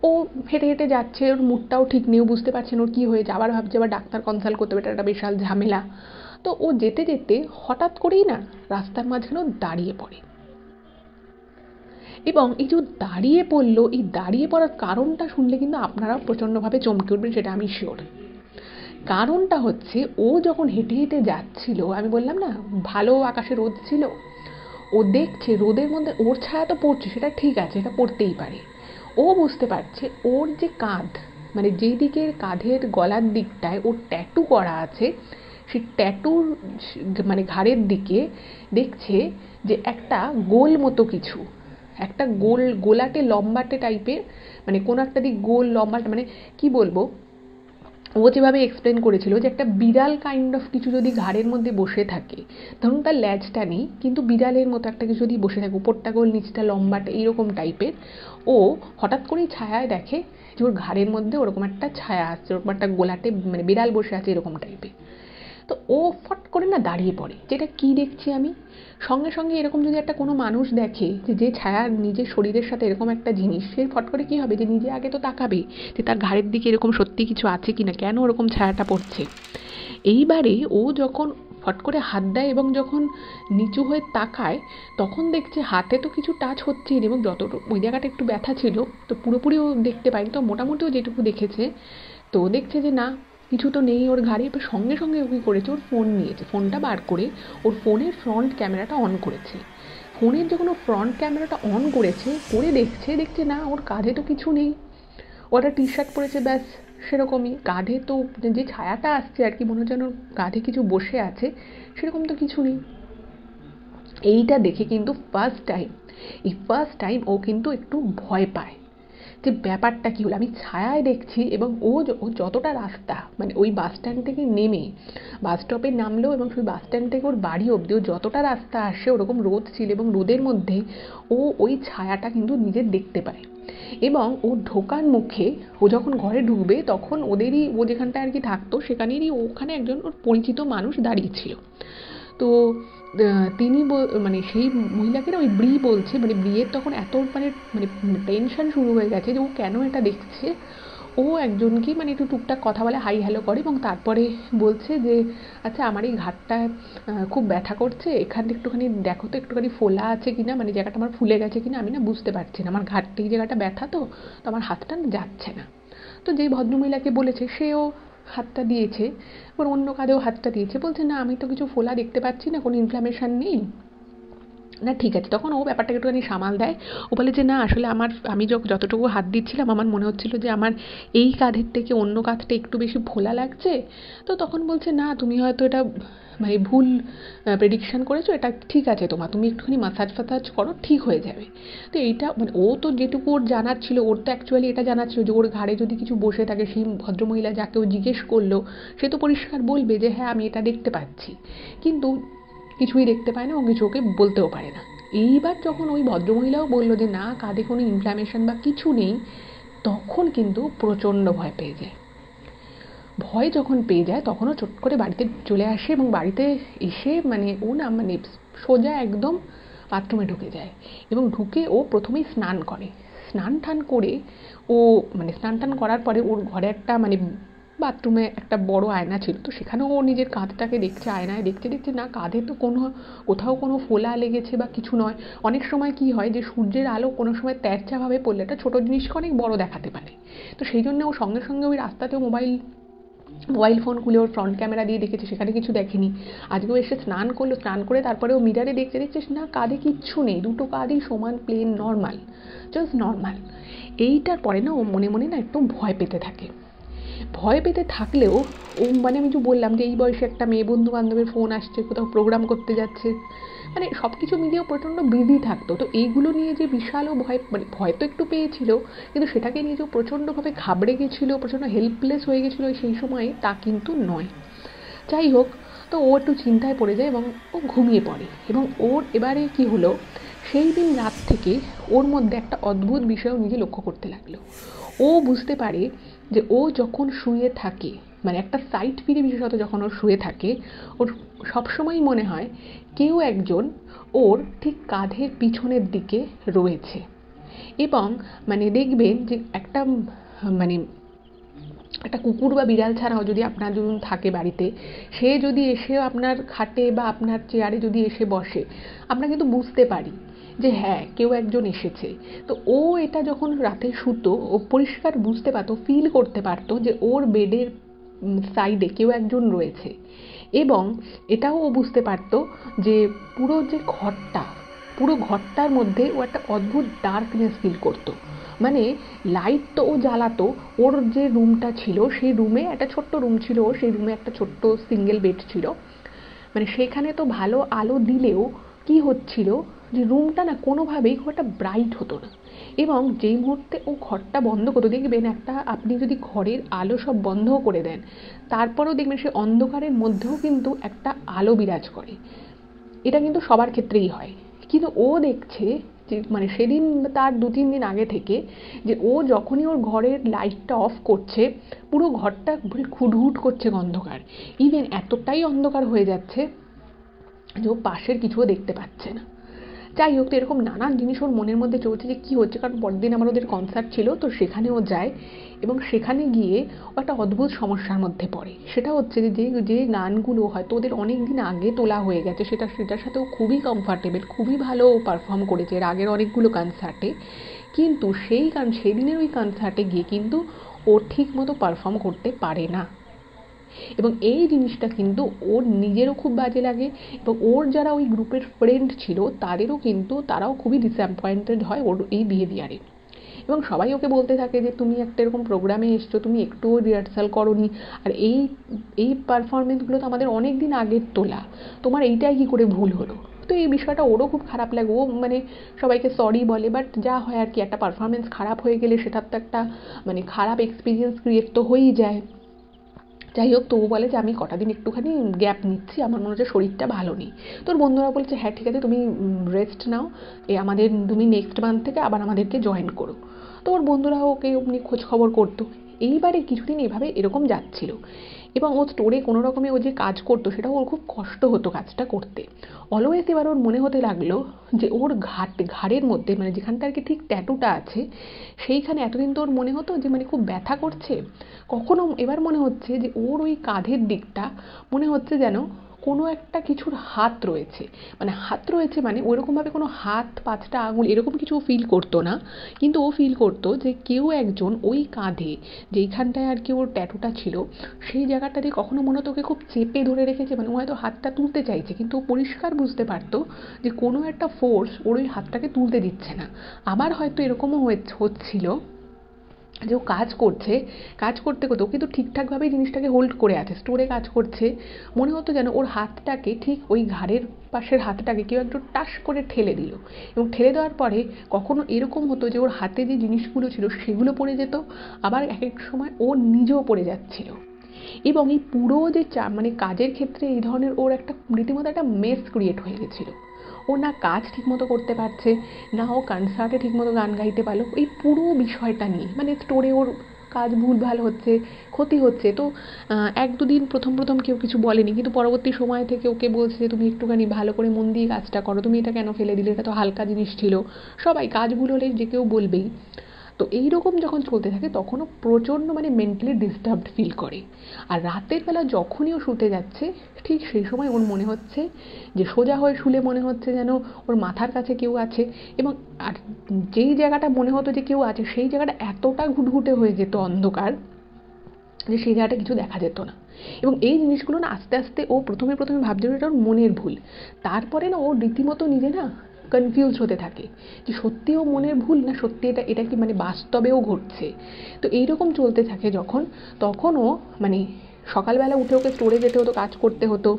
ও হেঁটে হেঁটে যাচ্ছে, ওর মুডটাও ঠিক নেই, বুঝতে পারছেন ওর কী হয়েছে। আবার ভাবছে আবার ডাক্তার কনসাল্ট করতে হবে, এটা একটা বিশাল ঝামেলা। তো ও যেতে যেতে হঠাৎ করেই না রাস্তার মাঝখানে দাঁড়িয়ে পড়ে, এবং এই যে দাঁড়িয়ে পড়লো, এই দাঁড়িয়ে পড়ার কারণটা শুনলে কিন্তু আপনারাও প্রচণ্ডভাবে চমকে উঠবেন, সেটা আমি শিওর। কারণটা হচ্ছে ও যখন হেঁটে হেঁটে যাচ্ছিল, আমি বললাম না ভালো আকাশে রোদ ছিল, ও দেখছে রোদের মধ্যে ওর ছায়া তো পড়ছে, সেটা ঠিক আছে এটা পড়তেই পারে, ও বুঝতে পারছে ওর যে কাঁধ মানে যেই দিকের কাঁধের গলার দিকটায় ওর ট্যাটু করা আছে সেই ট্যাটুর মানে ঘাড়ের দিকে দেখছে যে একটা গোল মতো কিছু, একটা গোলাটে লম্বাটে টাইপের মানে কোনো একটা দিক গোল লম্বাটে, মানে কি বলবো ও যেভাবে এক্সপ্লেন করেছিল যে একটা বিড়াল কাইন্ড অফ কিছু যদি ঘাড়ের মধ্যে বসে থাকে, ধরুন তার ল্যাজটা নেই কিন্তু বিড়ালের মতো একটা কিছু যদি বসে থাকে, উপরটা গোল নিচটা লম্বাটে এইরকম টাইপের, ও হঠাৎ করেই ছায়ায় দেখে যে ওর ঘাড়ের মধ্যে ওরকম একটা ছায়া আছে, ওরকম একটা গোলাটে মানে বিড়াল বসে আছে এরকম টাইপের। তো ও ফট করে না দাঁড়িয়ে পড়ে, যেটা কি দেখছি আমি সঙ্গে সঙ্গে এরকম যদি একটা কোনো মানুষ দেখে যে ছায়ার নিজের শরীরের সাথে এরকম একটা জিনিস, সে ফট করে কী হবে যে নিজে আগে তো তাকাবে যে তার ঘাড়ের দিকে এরকম সত্যি কিছু আছে কি না, কেন ওরকম ছায়াটা পড়ছে। এইবারে ও যখন ফট করে হাত দেয় এবং যখন নিচু হয়ে তাকায় তখন দেখছে হাতে তো কিছু টাচ হচ্ছেই না, এবং যতটুকু ওই জায়গাটা একটু ব্যথা ছিল তো পুরোপুরি ও দেখতে পায়নি, তো মোটামুটিও যেটুকু দেখেছে তো দেখছে যে না কিছু তো নেই ওর ঘাড়ে। এবার সঙ্গে সঙ্গে ও কী করেছে, ওর ফোন নিয়েছে, ফোনটা বার করে ওর ফোনের ফ্রন্ট ক্যামেরাটা অন করেছে। ফোনের যখন ও ফ্রন্ট ক্যামেরাটা অন করেছে করে দেখছে, দেখছে না ওর কাঁধে তো কিছু নেই, ওটা টি শার্ট পরেছে ব্যাস সেরকমই, কাঁধে তো যে ছায়াটা আসছে আর কি মনে হচ্ছে ওর কাঁধে কিছু বসে আছে সেরকম তো কিছু নেই। এইটা দেখে কিন্তু ফার্স্ট টাইম ও কিন্তু একটু ভয় পায় যে ব্যাপারটা কী হলো, আমি ছায়ায় দেখছি। এবং ও যতটা রাস্তা মানে ওই বাস স্ট্যান্ড থেকে নেমে বাস স্টপে নামলো এবং সেই বাস স্ট্যান্ড থেকে ওর বাড়ি অবধি ও যতটা রাস্তা আসে ওরকম রোদ ছিল, এবং রোদের মধ্যে ও ওই ছায়াটা কিন্তু নিজে দেখতে পায়। এবং ও ঢোকার মুখে ও যখন ঘরে ঢুকবে তখন ওদেরই ও যেখানটায় আর কি থাকতো সেখানেরই ওখানে একজন ওর পরিচিত মানুষ দাঁড়িয়েছিল। তো তিনি মানে সেই মহিলাকে না ওই ব্রি বলছে, মানে ব্রিয়ের তখন এত মানে মানে টেনশন শুরু হয়ে গেছে যে ও কেন এটা দেখছে। ও একজনকে মানে একটু টুকটাক কথা বলে, হাই হ্যালো করে, এবং তারপরে বলছে যে আচ্ছা আমার এই ঘাটটা খুব ব্যথা করছে, এখানে একটুখানি দেখো তো একটুখানি ফোলা আছে কি না, মানে জায়গাটা আমার ফুলে গেছে কি না আমি না বুঝতে পারছি না, আমার ঘাটটা এই জায়গাটা ব্যথা তো আমার হাতটা যাচ্ছে না। तो যেই ভদ্রমহিলাকে বলেছে সেও হাতটা দিয়েছে, এবার অন্য কাঁধেও হাতটা দিয়েছে, বলছে না আমি তো কিছু ফোলা দেখতে পাচ্ছি না, কোনো ইনফ্লামেশন নেই, না ঠিক আছে। তখন ও ব্যাপারটাকে একটুখানি সামাল দেয়, ও বলে যে না আসলে আমার আমি যতটুকু হাত দিচ্ছিলাম আমার মনে হচ্ছিল যে আমার এই কাঁধের থেকে অন্য কাঁধটা একটু বেশি ফোলা লাগছে। তো তখন বলছে না তুমি হয়তো এটা মানে ভুল প্রেডিকশান করেছো, এটা ঠিক আছে তোমার, তুমি একটুখানি মাসাজ ফাসাজ করো ঠিক হয়ে যাবে। তো এইটা মানে ও তো যেটুকু ওর জানার ছিল, ওর তো অ্যাকচুয়ালি এটা জানার ছিল যে ওর ঘাড়ে যদি কিছু বসে থাকে সেই ভদ্রমহিলা যাকে ও জিজ্ঞেস করলো সে তো পরিষ্কার বলবে যে হ্যাঁ আমি এটা দেখতে পাচ্ছি, কিন্তু কিছুই দেখতে পায় না ও, কিছু ওকে বলতেও পারে না। এইবার যখন ওই ভদ্রমহিলাও বললো যে না কাঁধে কোনো ইনফ্লামেশন বা কিছু নেই, তখন কিন্তু প্রচণ্ড ভয় পেয়ে যায়। ভয় যখন পেয়ে যায় তখনও চট করে বাড়িতে চলে আসে, এবং বাড়িতে এসে মানে ও না মানে সোজা একদম বাথরুমে ঢুকে যায়, এবং ঢুকে ও প্রথমেই স্নান করে, স্নান টান করে ও মানে স্নান টান করার পরে ওর ঘরে একটা মানে বাথরুমে একটা বড় আয়না ছিল, তো সেখানেও ও নিজের কাঁধটাকে দেখছে, আয়নায় দেখছে দেখছে না কাঁধে তো কোনো কোথাও কোনো ফোলা লেগেছে বা কিছু নয়। অনেক সময় কি হয় যে সূর্যের আলো কোনো সময় তেরছাভাবে পড়লে একটা ছোটো জিনিসকে অনেক বড় দেখাতে পারে, তো সেই জন্য ও সঙ্গে সঙ্গে ওই রাস্তাতেও মোবাইল ফোন খুলে ওর ফ্রন্ট ক্যামেরা দিয়ে দেখেছে, সেখানে কিছু দেখেনি। আজকেও এসে স্নান করলো, স্নান করে তারপরে ও মিরারে দেখতে দেখছে না কাঁধে কিচ্ছু নেই, দুটো কাঁধেই সমান প্লেন নর্মাল, জাস্ট নর্মাল। এইটার পরে না ও মনে মনে না একটু ভয় পেতে থাকে, ভয় পেতে থাকলেও ও মানে আমি যে বললাম যে এই বয়সে একটা মেয়ে, বন্ধু বান্ধবের ফোন আসছে, কোথাও প্রোগ্রাম করতে যাচ্ছে, মানে সব কিছু মিলিয়েও প্রচণ্ড বিজি থাকতো। তো এইগুলো নিয়ে যে বিশাল ও ভয় মানে ভয় তো একটু পেয়েছিল, কিন্তু সেটাকে নিয়ে যে প্রচণ্ডভাবে ঘাবড়ে গেছিলো, প্রচণ্ড হেল্পলেস হয়ে গেছিলো সেই সময়ে, তা কিন্তু নয়। যাই হোক, তো ও একটু চিন্তায় পড়ে যায় এবং ও ঘুমিয়ে পড়ে। এবং ওর এবারে কি হলো, সেই দিন রাত থেকে ওর মধ্যে একটা অদ্ভুত বিষয় নিজে লক্ষ্য করতে লাগলো। ও বুঝতে পারে যে ও যখন শুয়ে থাকে মানে একটা সাইড ফিরে বিশেষত যখন ও শুয়ে থাকে ওর সবসময়ই মনে হয় কেউ একজন ওর ঠিক কাঁধের পিছনের দিকে রয়েছে, এবং মানে দেখবেন যে একটা মানে একটা কুকুর বা বিড়াল ছাড়াও যদি আপনার যখন থাকে বাড়িতে, সে যদি এসে আপনার খাটে বা আপনার চেয়ারে যদি এসে বসে, আমরা কিন্তু বুঝতে পারি যে হ্যাঁ কেউ একজন এসেছে। তো ও এটা যখন রাতে শুতো ও পরিষ্কার বুঝতে পারতো, ফিল করতে পারতো যে ওর বেডের সাইডে কেউ একজন রয়েছে, এবং এটাও ও বুঝতে পারতো যে পুরো যে ঘরটা, পুরো ঘরটার মধ্যে ও একটা অদ্ভুত ডার্কনেস ফিল করতো। মানে লাইট তো ও জ্বালাতো, ওর যে রুমটা ছিল সেই রুমে একটা ছোট্ট রুম ছিল, সেই রুমে একটা ছোট্ট সিঙ্গেল বেড ছিল, মানে সেখানে তো ভালো আলো দিলেও কি হচ্ছিল যে রুমটা না কোনোভাবেই খুব একটা ব্রাইট হতো না, এবং যেই মুহূর্তে ও ঘরটা বন্ধ করতো দেখবেন একটা, আপনি যদি ঘরের আলো সব বন্ধও করে দেন তারপরেও দেখবেন সেই অন্ধকারের মধ্যেও কিন্তু একটা আলো বিরাজ করে। এটা কিন্তু সবার ক্ষেত্রেই হয়, কিন্তু ও দেখছে যে মানে সেদিন তার 2-3 দিন আগে থেকে যে ও যখনই ওর ঘরের লাইটটা অফ করছে পুরো ঘরটা খুটখুট করছে অন্ধকার, ইভেন এতটাই অন্ধকার হয়ে যাচ্ছে যে ও পাশের কিছুও দেখতে পাচ্ছে না। যাই হোক, তো এরকম নানান জিনিস ওর মনের মধ্যে চলছে যে কী হচ্ছে, কারণ পরদিন আমার ওদের কনসার্ট ছিল, তো সেখানেও যায়, এবং সেখানে গিয়ে ও একটা অদ্ভুত সমস্যার মধ্যে পড়ে। সেটা হচ্ছে যে যে গানগুলো হয়তো ওদের অনেক দিন আগে তোলা হয়ে গেছে, সেটার সাথেও খুবই কমফর্টেবল, খুবই ভালো পারফর্ম করেছে এর আগের অনেকগুলো কনসার্টে, কিন্তু সেদিনের ওই কনসার্টে গিয়ে কিন্তু ও ঠিক মতো পারফর্ম করতে পারে না। এবং এই জিনিসটা কিন্তু ওর নিজেরও খুব বাজে লাগে, এবং ওর যারা ওই গ্রুপের ফ্রেন্ড ছিল তাদেরও কিন্তু তারাও খুবই ডিসঅ্যাপয়েন্টেড হয় ওর এই বিহেভিয়ারে, এবং সবাই ওকে বলতে থাকে যে তুমি একটা এরকম প্রোগ্রামে এসছো, তুমি একটুও রিহার্সাল করোনি, আর এই পারফরমেন্সগুলো তো আমাদের অনেক দিন আগের তোলা, তোমার এইটাই কী করে ভুল হলো। তো এই বিষয়টা ওরও খুব খারাপ লাগে, ও মানে সবাইকে সরি বলে, বাট যা হয় আর কি, একটা পারফরমেন্স খারাপ হয়ে গেলে সেটার তো একটা মানে খারাপ এক্সপিরিয়েন্স ক্রিয়েট তো হয়েই যায়। যাই হোক, তো ও বলে যে আমি কটা দিন একটুখানি গ্যাপ নিচ্ছি, আমার মনে হচ্ছে শরীরটা ভালো নেই। তোর বন্ধুরা বলছে হ্যাঁ ঠিক আছে তুমি রেস্ট নাও, আমাদের তুমি নেক্সট মান্থ থেকে আবার আমাদেরকে জয়েন করো। তো ওর বন্ধুরা ওকে অমনি খোঁজখবর করতো। এইবারে কিছুদিন এভাবে এরকম যাচ্ছিল, এবং ও স্টোরে কোনো রকমে ও যে কাজ করতো সেটা ওর খুব কষ্ট হতো কাজটা করতে। অলওয়েজ এবার ওর মনে হতে লাগলো যে ওর ঘাড়ের মধ্যে মানে যেখানটা আর কি ঠিক ট্যাটুটা আছে সেইখানে এতদিন তো ওর মনে হতো যে মানে খুব ব্যথা করছে, কখনো এবার মনে হচ্ছে যে ওর ওই কাঁধের দিকটা মনে হচ্ছে যেন কোনো একটা কিছুর হাত রয়েছে, মানে হাত রয়েছে মানে ওইরকমভাবে কোনো হাত, পাঁচটা আঙুল এরকম কিছু ফিল করতো না, কিন্তু ও ফিল করতো যে কেউ একজন ওই কাঁধে যেইখানটায় আর কি ওর ট্যাটুটা ছিল সেই জায়গাটাতে কখনো মনে হতো ওকে খুব চেপে ধরে রেখেছে, মানে ও হয়তো হাতটা তুলতে চাইছে কিন্তু ও পরিষ্কার বুঝতে পারতো যে কোনো একটা ফোর্স ওর ওই হাতটাকে তুলতে দিচ্ছে না। আবার হয়তো এরকমও হচ্ছিল যে ও কাজ করতে কিন্তু ঠিকঠাকভাবেই জিনিসটাকে হোল্ড করে আছে, স্টোরে কাজ করছে, মনে হতো যেন ওর হাতটাকে ঠিক ওই ঘাড়ের পাশের হাতটাকে কেউ একটু টাস করে ঠেলে দিল, এবং ঠেলে দেওয়ার পরে কখনো এরকম হতো যে ওর হাতে যে জিনিসগুলো ছিল সেগুলো পড়ে যেত, আবার এক এক সময় ও নিজেও পড়ে যাচ্ছিল। এবং এই পুরো যে মানে কাজের ক্ষেত্রে এই ধরনের ওর একটা রীতিমতো একটা মেস ক্রিয়েট হয়ে গেছিলো। ও না কাজ ঠিকমতো করতে পারছে না, ও কনসার্টে ঠিকমতো গান গাইতে পারলো, এই পুরো বিষয়টা নিয়ে, মানে স্টোরে ওর কাজ ভুলভাল হচ্ছে, ক্ষতি হচ্ছে। তো এক দুদিন প্রথম কেউ কিছু বলেনি, কিন্তু পরবর্তী সময় থেকে ওকে বলছে তুমি একটুখানি ভালো করে মন দিয়ে কাজটা করো, তুমি এটা কেন ফেলে দিলে, এটা তো হালকা জিনিস ছিল, সবাই কাজ ভুল হলে যে কেউ বলবেই। তো এইরকম যখন চলতে থাকে তখনও প্রচণ্ড মানে মেন্টালি ডিস্টার্বড ফিল করে। আর রাতের বেলা যখনই ও শুতে যাচ্ছে ঠিক সেই সময় ওর মনে হচ্ছে যে সোজা হয়ে শুলে মনে হচ্ছে যেন ওর মাথার কাছে কেউ আছে, এবং আর যেই জায়গাটা মনে হতো যে কেউ আছে সেই জায়গাটা এতটা ঘুটঘুটে হয়ে যেত অন্ধকার যে সেই জায়গাটা কিছু দেখা যেত না। এবং এই জিনিসগুলো না আস্তে আস্তে ও প্রথমে ভাবছিল এটা ওর মনের ভুল, তারপরে না ও রীতিমতো নিজে না কনফিউজ হতে থাকে যে সত্যিও মনের ভুল না সত্যি এটা কি মানে বাস্তবেও ঘটছে। তো এইরকম চলতে থাকে তখনও মানে সকালবেলা উঠে ওকে স্টোরে যেতে হতো, কাজ করতে হতো।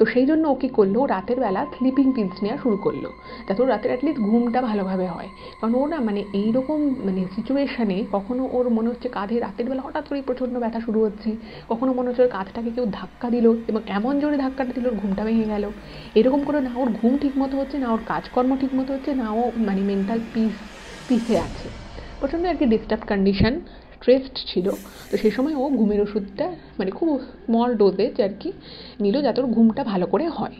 তো সেই জন্য ও কী করলো, রাতের বেলা স্লিপিং পিলস নেওয়া শুরু করলো যাতে ওর রাতের অ্যাটলিস্ট ঘুমটা ভালোভাবে হয়। কারণ ও না মানে এইরকম মানে সিচুয়েশানে কখনো ওর মনে হচ্ছে কাঁধে রাতের বেলা হঠাৎ করে প্রচণ্ড ব্যথা শুরু হচ্ছে, কখনো মনে হচ্ছে ওর কাঁধটাকে কেউ ধাক্কা দিল এবং এমন জোরে ধাক্কাটা দিল ওর ঘুমটা ভেঙে গেল। এরকম করে না ওর ঘুম ঠিকমতো হচ্ছে, না ওর কাজকর্ম ঠিকমতো হচ্ছে, না ও মানে মেন্টাল পিসে আছে, প্রচণ্ড আর কি ডিস্টার্ব কন্ডিশান, স্ট্রেসড ছিল। তো সেই সময় ও ঘুমের ওষুধটা মানে খুব স্মল ডোজেজ আর কি নিল যাতে ওর ঘুমটা ভালো করে হয়।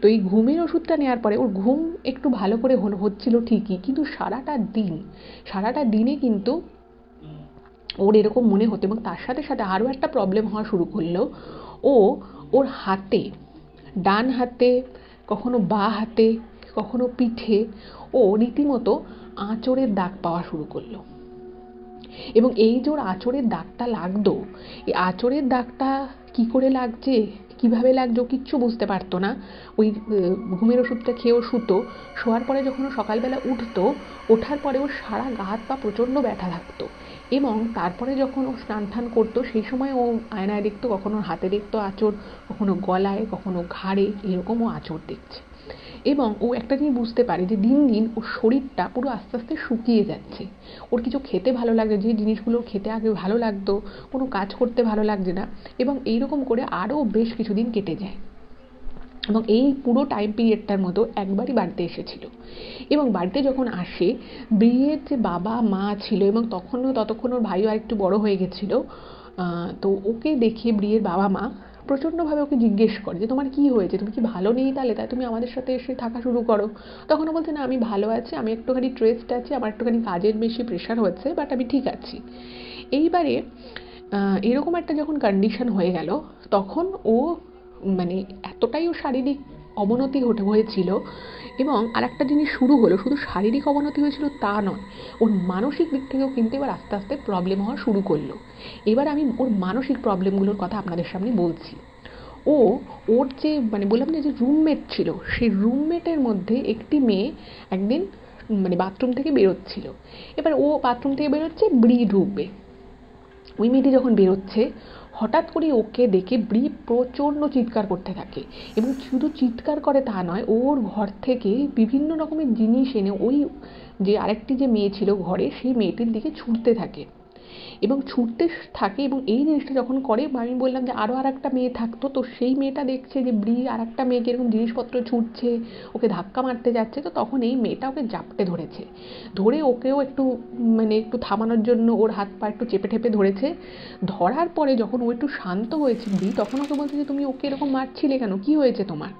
তো এই ঘুমের ওষুধটা নেওয়ার পরে ওর ঘুম একটু ভালো করে হচ্ছিল ঠিকই, কিন্তু সারাটা দিনে কিন্তু ওর এরকম মনে হতো। এবং তার সাথে আরও একটা প্রবলেম হওয়া শুরু করলো, ওর হাতে, ডান হাতে, কখনো বা হাতে, কখনো পিঠে ও রীতিমতো আঁচড়ের দাগ পাওয়া শুরু করলো। এবং এই যে ওর আঁচড়ের দাগটা লাগতো, এই আঁচড়ের দাগটা কী করে লাগছে, কীভাবে লাগছে কিচ্ছু বুঝতে পারতো না। ওই ঘুমের ওষুধটা খেয়েও শুতো, শোয়ার পরে যখন সকালবেলা উঠতো, ওঠার পরে ওর সারা গা হাত পা প্রচণ্ড ব্যথা থাকতো। এবং তারপরে যখন ও স্নান টান করতো সেই সময় ও আয়নায় দেখতো, কখনো হাতে দেখতো আঁচড়, কখনো গলায়, কখনো ঘাড়ে, এরকমও আঁচড় দেখছে। এবং ও একটা জিনিস বুঝতে পারে যে দিন দিন ওর শরীরটা পুরো আস্তে আস্তে শুকিয়ে যাচ্ছে, ওর কিছু খেতে ভালো লাগে, যে জিনিসগুলো খেতে আগে ভালো লাগতো কোনো কাজ করতে ভালো লাগছে না। এবং এইরকম করে আরও বেশ কিছুদিন কেটে যায়। এবং এই পুরো টাইম পিরিয়ডটার মতো একবারই বাড়িতে এসেছিল। এবং বাড়িতে যখন আসে, বিয়ের যে বাবা মা ছিল এবং ততক্ষণ ওর ভাইও আরেকটু বড় হয়ে গেছিল। তো ওকে দেখে বিয়ের বাবা মা প্রচণ্ডভাবে ওকে জিজ্ঞেস করে যে তোমার কী হয়েছে, তুমি কি ভালো নেই, তাই তুমি আমাদের সাথে এসে থাকা শুরু করো। তখনও বলছে না আমি ভালো আছি, আমি একটুখানি স্ট্রেসড আছি, আমার একটুখানি কাজের বেশি প্রেশার হচ্ছে, বাট আমি ঠিক আছি। এইবারে এরকম একটা যখন কন্ডিশন হয়ে গেল তখন ও মানে এতটাই ও শারীরিক অবনতি হয়েছিল। এবং আর একটা জিনিস শুরু হলো, শুধু শারীরিক অবনতি হয়েছিল তা নয়, ওর মানসিক দিক থেকেও কিন্তু এবার আস্তে আস্তে প্রবলেম হওয়া শুরু করলো। এবার আমি ওর মানসিক প্রবলেমগুলোর কথা আপনাদের সামনে বলছি। ওর যে মানে বললাম না যে রুমমেট ছিল, সেই রুমমেটের মধ্যে একটি মেয়ে একদিন মানে বাথরুম থেকে বেরোচ্ছিল। এবার ও বাথরুম থেকে বেরোচ্ছে, ব্রি ঢুকবে। ওই মেয়েটি যখন বেরোচ্ছে হঠাৎ করে ওকে দেখে ব্রি প্রচণ্ড চিৎকার করতে থাকে। এবং শুধু চিৎকার করে তা নয়, ওর ঘর থেকে বিভিন্ন রকমের জিনিস এনে ওই যে আরেকটি যে মেয়ে ছিল ঘরে সেই মেয়েটির দিকে ছুটতে থাকে। এবং এই জিনিসটা যখন করে, আমি বললাম যে আরও আরেকটা মেয়ে থাকতো, তো সেই মেয়েটা দেখছে যে ব্রি আরেকটা মেয়েকে এরকম জিনিসপত্র ছুটছে, ওকে ধাক্কা মারতে যাচ্ছে। তো তখন এই মেয়েটা ওকে জাপটে ধরেছে, ধরে ওকেও একটু থামানোর জন্য ওর হাত পা একটু চেপে ঠেপে ধরেছে। ধরার পরে যখন ও একটু শান্ত হয়েছে ব্রি, তখন ওকে বলছে যে তুমি ওকে এরকম মারছিলে কেন, কী হয়েছে তোমার।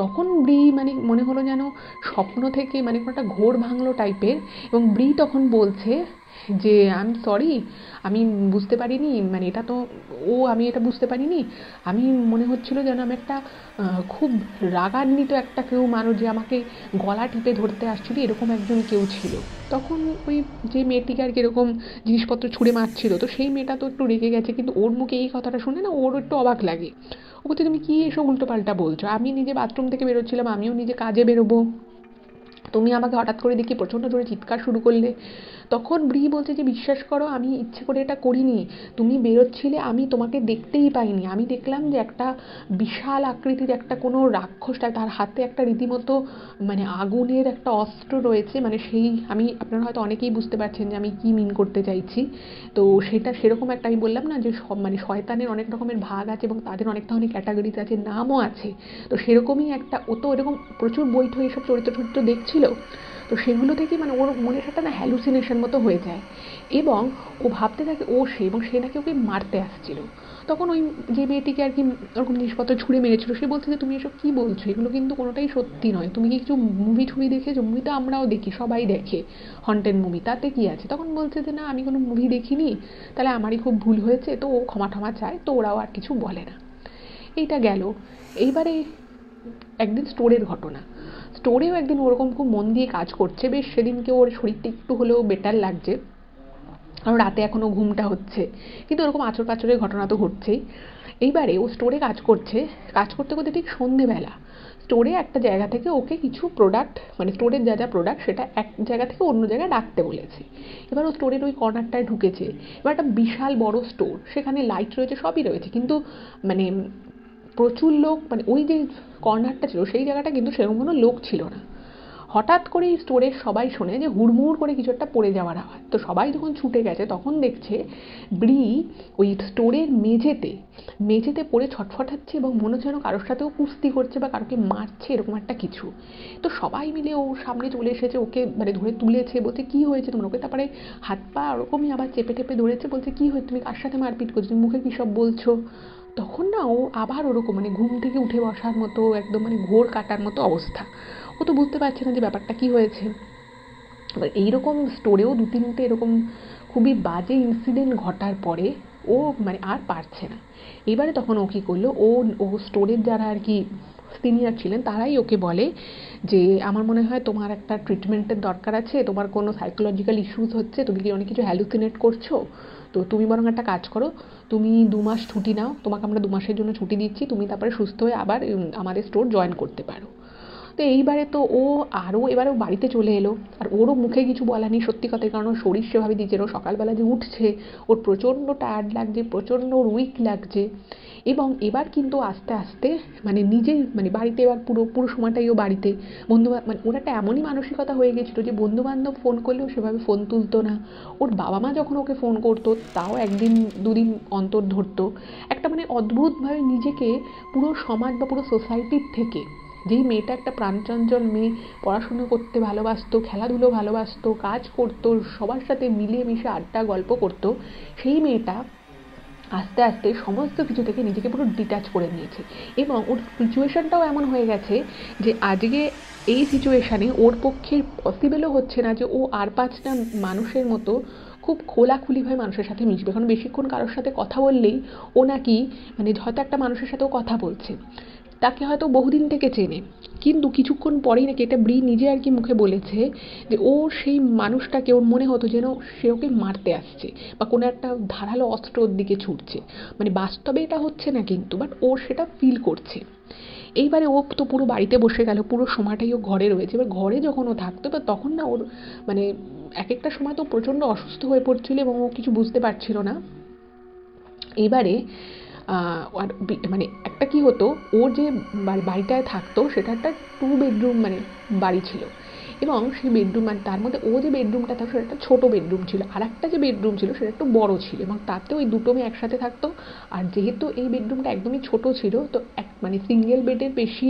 তখন ব্রি মানে মনে হলো যেন স্বপ্ন থেকে মানে কোনো একটা ঘোর ভাঙলো টাইপের। এবং ব্রি তখন বলছে যে আমি সরি, আমি বুঝতে পারিনি, মানে এটা তো ও, আমি এটা বুঝতে পারিনি। আমি মনে হচ্ছিলো যেন আমি একটা খুব রাগান্বিত একটা কেউ মানুষ, যে আমাকে গলা টিপে ধরতে আসছিল এরকম একজন কেউ ছিল। তখন ওই যে মেয়েটিকে আর কি এরকম জিনিসপত্র ছুঁড়ে মারছিল, তো সেই মেয়েটা তো একটু রেগে গেছে, কিন্তু ওর মুখে এই কথাটা শুনে না ওর একটু অবাক লাগে। ও বলছে, তুমি কী এসব উল্টোপাল্টা বলছো? আমি নিজে বাথরুম থেকে বেরোচ্ছিলাম, আমিও নিজে কাজে বেরোবো, তুমি আমাকে হঠাৎ করে দেখি প্রচণ্ড জোরে চিৎকার শুরু করলে। তখন ব্রি বলছে যে বিশ্বাস করো আমি ইচ্ছে করে এটা করিনি, তুমি বেরোচ্ছিলে, আমি তোমাকে দেখতেই পাইনি। আমি দেখলাম যে একটা বিশাল আকৃতির একটা কোনো রাক্ষস, তার হাতে একটা রীতিমতো মানে আগুনের একটা অস্ত্র রয়েছে, মানে সেই, আমি আপনারা হয়তো অনেকেই বুঝতে পারছেন যে আমি কী মিন করতে চাইছি। তো সেটা সেরকম একটা, আমি বললাম না যে সব মানে শয়তানের অনেক রকমের ভাগ আছে এবং তাদের অনেক ধরনের ক্যাটাগরিজ আছে, নামও আছে। তো সেরকমই একটা, ও তো এরকম প্রচুর বৈঠক এইসব চরিত্র চরিত্র দেখছি, তো সেগুলো থেকে মানে ওর মনের সাথে না হ্যালুসিনেশন মতো হয়ে যায় এবং ও ভাবতে থাকে ও সে, এবং সে নাকি ওকে মারতে আসছিল। তখন ওই যে মেয়েটিকে আর কি ওরকম জিনিসপত্র ছুঁড়ে মেরেছিল, সে বলছে যে তুমি এসব কী বলছো, এগুলো কিন্তু কোনোটাই সত্যি নয়, তুমি কি কিছু মুভি ঠুবি দেখেছো? মুভি তো আমরাও দেখি, সবাই দেখে হন্টেড মুভি, তাতে কী আছে? তখন বলছে যে না আমি কোনো মুভি দেখিনি, তাহলে আমারই খুব ভুল হয়েছে। তো ও ক্ষমা ঠমা চায়, তো ওরাও আর কিছু বলে না। এইটা গেল। এইবারে একদিন স্টোরের ঘটনা, স্টোরেও একদিন ওরকম খুব মন দিয়ে কাজ করছে বেশ, সেদিনকে ওর শরীরটা একটু হলেও বেটার লাগছে, আর রাতে এখনও ঘুমটা হচ্ছে, কিন্তু ওরকম আচর পাচরের ঘটনা তো ঘটছেই। এইবারে ও স্টোরে কাজ করছে, কাজ করতে করতে ঠিক সন্ধেবেলা স্টোরে একটা জায়গা থেকে ওকে কিছু প্রোডাক্ট, মানে স্টোরের যা যা প্রোডাক্ট সেটা এক জায়গা থেকে অন্য জায়গায় রাখতে বলেছে। এবার ও স্টোরের ওই কর্নারটায় ঢুকেছে, এবার একটা বিশাল বড় স্টোর, সেখানে লাইট রয়েছে, সবই রয়েছে, কিন্তু মানে প্রচুর লোক, মানে ওই যে কর্নারটা ছিল সেই জায়গাটা কিন্তু সেরকম কোনো লোক ছিল না। হঠাৎ করেই স্টোরের সবাই শোনে যে হুড়মুড় করে কিছু একটা পড়ে যাওয়ার আওয়াজ। তো সবাই যখন ছুটে গেছে তখন দেখছে ব্রি ওই স্টোরের মেঝেতে পড়ে ছটফটাচ্ছে এবং মনে হচ্ছে যেন কারোর সাথেও কুস্তি করছে বা কারোকে মারছে, এরকম একটা কিছু। তো সবাই মিলে ওর সামনে চলে এসেছে, ওকে মানে ধরে তুলেছে, বলছে কী হয়েছে তোমার? ওকে তারপরে হাত পা ওরকমই আবার চেপে টেপে ধরেছে, বলছে কী হয়েছে, তুমি কার সাথে মারপিট করছো, তুমি মুখে কী সব বলছো? তখন না ও আবার ওরকম মানে ঘুম থেকে উঠে বসার মতো একদম মানে ঘোর কাটার মতো অবস্থা, ও তো বুঝতে পারছে না যে ব্যাপারটা কী হয়েছে। এবার এইরকম স্টোরেও দু তিনটে এরকম খুবই বাজে ইনসিডেন্ট ঘটার পরে ও মানে আর পারছে না। এবারে তখন ও কী করলো, ও স্টোরের যারা আর কি সিনিয়র ছিলেন তারাই ওকে বলে যে আমার মনে হয় তোমার একটা ট্রিটমেন্টের দরকার আছে, তোমার কোনো সাইকোলজিক্যাল ইস্যুস হচ্ছে, তুমি কি অনেক কিছু হ্যালুসিনেট করছো, তো তুমি বরং একটা কাজ করো, তুমি 2 মাস ছুটি নাও, তোমাকে আমরা 2 মাসের জন্য ছুটি দিচ্ছি, তুমি তারপরে সুস্থ হয়ে আবার আমাদের স্টোর জয়েন করতে পারো। তো এইবারে তো ও আরও এবারও বাড়িতে চলে এলো, আর ওরও মুখে কিছু বলা নেই সত্যি কথার, কারণ ওর শরীর সেভাবে দিচ্ছে, ও সকালবেলা যে উঠছে ওর প্রচণ্ড টায়ার্ড লাগছে, প্রচণ্ড উইক লাগছে। এবং এবার কিন্তু আস্তে আস্তে মানে নিজেই মানে বাড়িতে, এবার পুরো সময়টাই ও বাড়িতে, বন্ধুবান্ধব মানে ওর একটা এমনই মানসিকতা হয়ে গেছিলো যে বন্ধুবান্ধব ফোন করলেও সেভাবে ফোন তুলতো না, ওর বাবা মা যখন ওকে ফোন করতো তাও একদিন দুদিন অন্তর ধরতো। একটা মানে অদ্ভুতভাবে নিজেকে পুরো সমাজ বা পুরো সোসাইটির থেকে, যেই মেয়েটা একটা প্রাণচঞ্চল মেয়ে, পড়াশুনো করতে ভালোবাসতো, খেলাধুলো ভালোবাসতো, কাজ করতো, সবার সাথে মিলিয়ে মিশে আড্ডা গল্প করতো, সেই মেয়েটা আস্তে আস্তে সমস্ত কিছু থেকে নিজেকে পুরো ডিটাচ করে নিয়েছে। এবং ওর সিচুয়েশানটাও এমন হয়ে গেছে যে আজকে এই সিচুয়েশানে ওর পক্ষে পসিবেলও হচ্ছে না যে ও আর 5টা মানুষের মতো খুব খোলাখুলিভাবে মানুষের সাথে মিশবে, কারণ বেশিক্ষণ কারোর সাথে কথা বললেই ও নাকি মানে হয়তো একটা মানুষের সাথেও কথা বলছে, তাকে হয়তো বহুদিন থেকে চেনে, কিন্তু কিছুক্ষণ পরেই নাকি, এটা ব্রি নিজে আর কি মুখে বলেছে, যে ও সেই মানুষটাকে ওর মনে হতো যেন সে ওকে মারতে আসছে বা কোনো একটা ধারালো অস্ত্রর দিকে ছুটছে, মানে বাস্তবে এটা হচ্ছে না কিন্তু, বাট ও সেটা ফিল করছে। এইবারে ও তো পুরো বাড়িতে বসে গেল, পুরো সময়টাই ও ঘরে রয়েছে। এবার ঘরে যখন ও থাকতো বা তখন না ওর মানে এক একটা সময় তো প্রচণ্ড অসুস্থ হয়ে পড়ছিলো এবং ও কিছু বুঝতে পারছিল না। এবারে আর মানে একটা কী হতো, ওর যে বাড়িটায় থাকতো সেটা একটা 2 বেডরুম মানে বাড়ি ছিল, এবং সেই বেডরুম মানে তার মধ্যে ও যে বেডরুমটা থাকতো সেটা একটা ছোটো বেডরুম ছিল, আর একটা যে বেডরুম ছিল সেটা একটু বড়ো ছিল, এবং তাতে ওই 2 মেয়ে একসাথে থাকতো। আর যেহেতু এই বেডরুমটা একদমই ছোটো ছিল, তো এক মানে সিঙ্গেল বেডের বেশি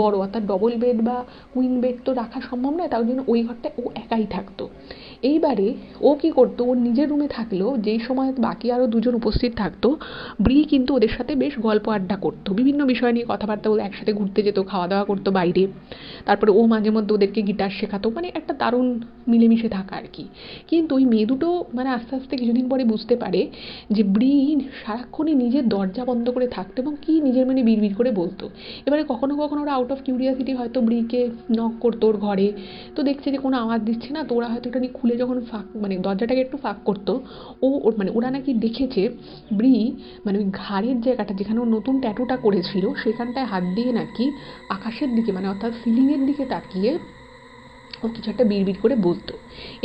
বড় অর্থাৎ ডবল বেড বা কুইন বেড তো রাখা সম্ভব নয়, তার জন্য ওই ঘরটায় ও একাই থাকতো। এইবারে ও কি করত, ওর নিজের রুমে থাকলেও যেই সময় বাকি আরও দুজন উপস্থিত থাকতো, ব্রি কিন্তু ওদের সাথে বেশ গল্প আড্ডা করতো, বিভিন্ন বিষয় নিয়ে কথাবার্তা, ওদের একসাথে ঘুরতে যেত, খাওয়া দাওয়া করতো বাইরে, তারপরে ও মাঝে মধ্যে ওদেরকে গিটার শেখাতো, মানে একটা দারুণ মিলেমিশে থাকা আর কি। কিন্তু ওই মেয়ে দুটো মানে আস্তে আস্তে কিছুদিন পরে বুঝতে পারে যে ব্রি সারাক্ষণই নিজের দরজা বন্ধ করে থাকতো এবং কি নিজের মানে বিড়বিড় করে বলতো। এবারে কখনো কখনো ওরা আউট অফ কিউরিয়াসিটি হয়তো ব্রিকে নক করতো ওর ঘরে, তো দেখছে যে কোনো আওয়াজ দিচ্ছে না, তো ওরা হয়তো এটা নিয়ে খুলে যখন ফাঁক মানে দরজাটাকে একটু ফাঁক করতো, ও মানে ওরা নাকি দেখেছে ব্রি মানে ওই ঘাড়ের জায়গাটা যেখানে ও নতুন ট্যাটুটা করেছিল সেখানটায় হাত দিয়ে নাকি আকাশের দিকে মানে অর্থাৎ সিলিংয়ের দিকে তাকিয়ে ও কিছু একটা বিড়বিড় করে বলতো।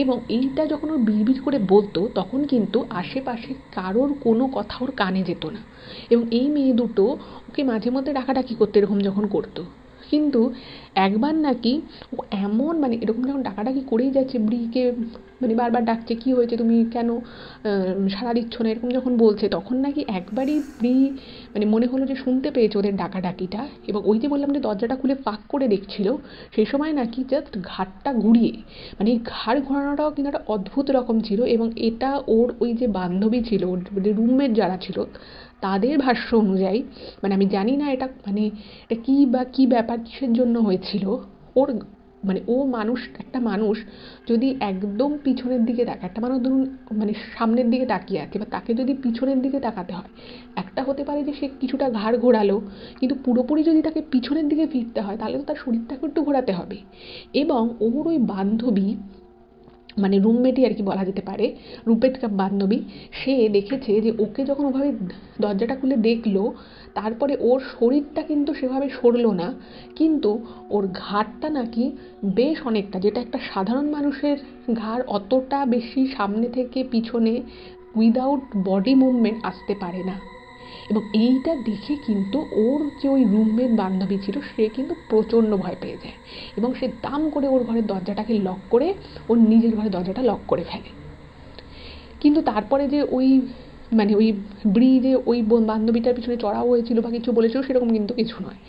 এবং এইটা যখন ও বিড়বিড় করে বলতো তখন কিন্তু আশেপাশে কারোর কোনো কথা ওর কানে যেত না, এবং এই মেয়ে দুটো ওকে মাঝে মধ্যে ডাকাডাকি করতো এরকম যখন করতো। কিন্তু একবার নাকি ও এমন মানে এরকম যখন ডাকাডাকি করেই যাচ্ছে, ব্রিকে মানে বারবার ডাকছে কী হয়েছে, তুমি কেন সাড়া দিচ্ছ না, এরকম যখন বলছে তখন নাকি একবারই ব্রি মানে মনে হলো যে শুনতে পেয়েছে ওদের ডাকাডাকিটা, এবং ওই যে বললাম যে দরজাটা খুলে ফাঁক করে দেখছিল সেই সময় নাকি জাস্ট ঘাড়টা ঘুরিয়ে মানে এই ঘাড় ঘোরানোটাও কিন্তু একটা অদ্ভুত রকম ছিল। এবং এটা ওর ওই যে বান্ধবী ছিল, ওর যে রুমমেট যারা ছিল তাদের ভাষ্য অনুযায়ী, মানে আমি জানি না এটা মানে এটা কী বা কী ব্যাপার কিসের জন্য হয়েছিল, ওর মানে ও মানুষ একটা মানুষ যদি একদম পিছনের দিকে তাকায়, একটা মানুষ ধরুন মানে সামনের দিকে তাকিয়ে আছে বা তাকে যদি পিছনের দিকে তাকাতে হয়, একটা হতে পারে যে সে কিছুটা ঘাড় ঘোরালো, কিন্তু পুরোপুরি যদি তাকে পিছনের দিকে ফিরতে হয় তাহলে তো তার শরীরটাকে একটু ঘোরাতে হবে। এবং ওর ওই বান্ধবী মানে রুমমেটই আর কি বলা যেতে পারে, রুমমেট কাপ বান্ধবী, সে দেখেছে যে ওকে যখন ওভাবে দরজাটা খুলে দেখলো তারপরে ওর শরীরটা কিন্তু সেভাবে সরলো না, কিন্তু ওর ঘাড়টা নাকি বেশ অনেকটা, যেটা একটা সাধারণ মানুষের ঘাড় অতটা বেশি সামনে থেকে পিছনে উইদাউট বডি মুভমেন্ট আসতে পারে না। এবং এইটা দেখে কিন্তু ওর যে ওই রুমমেট বান্ধবী ছিল সে কিন্তু প্রচণ্ড ভয় পেয়ে যায় এবং সে দাম করে ওর ঘরের দরজাটাকে লক করে ওর নিজের ঘরের দরজাটা লক করে ফেলে। কিন্তু তারপরে যে ওই মানে ওই ব্রি যে ওই বান্ধবীটার পিছনে চড়াও হয়েছিল বা কিছু বলেছিল সেরকম কিন্তু কিছু নয়।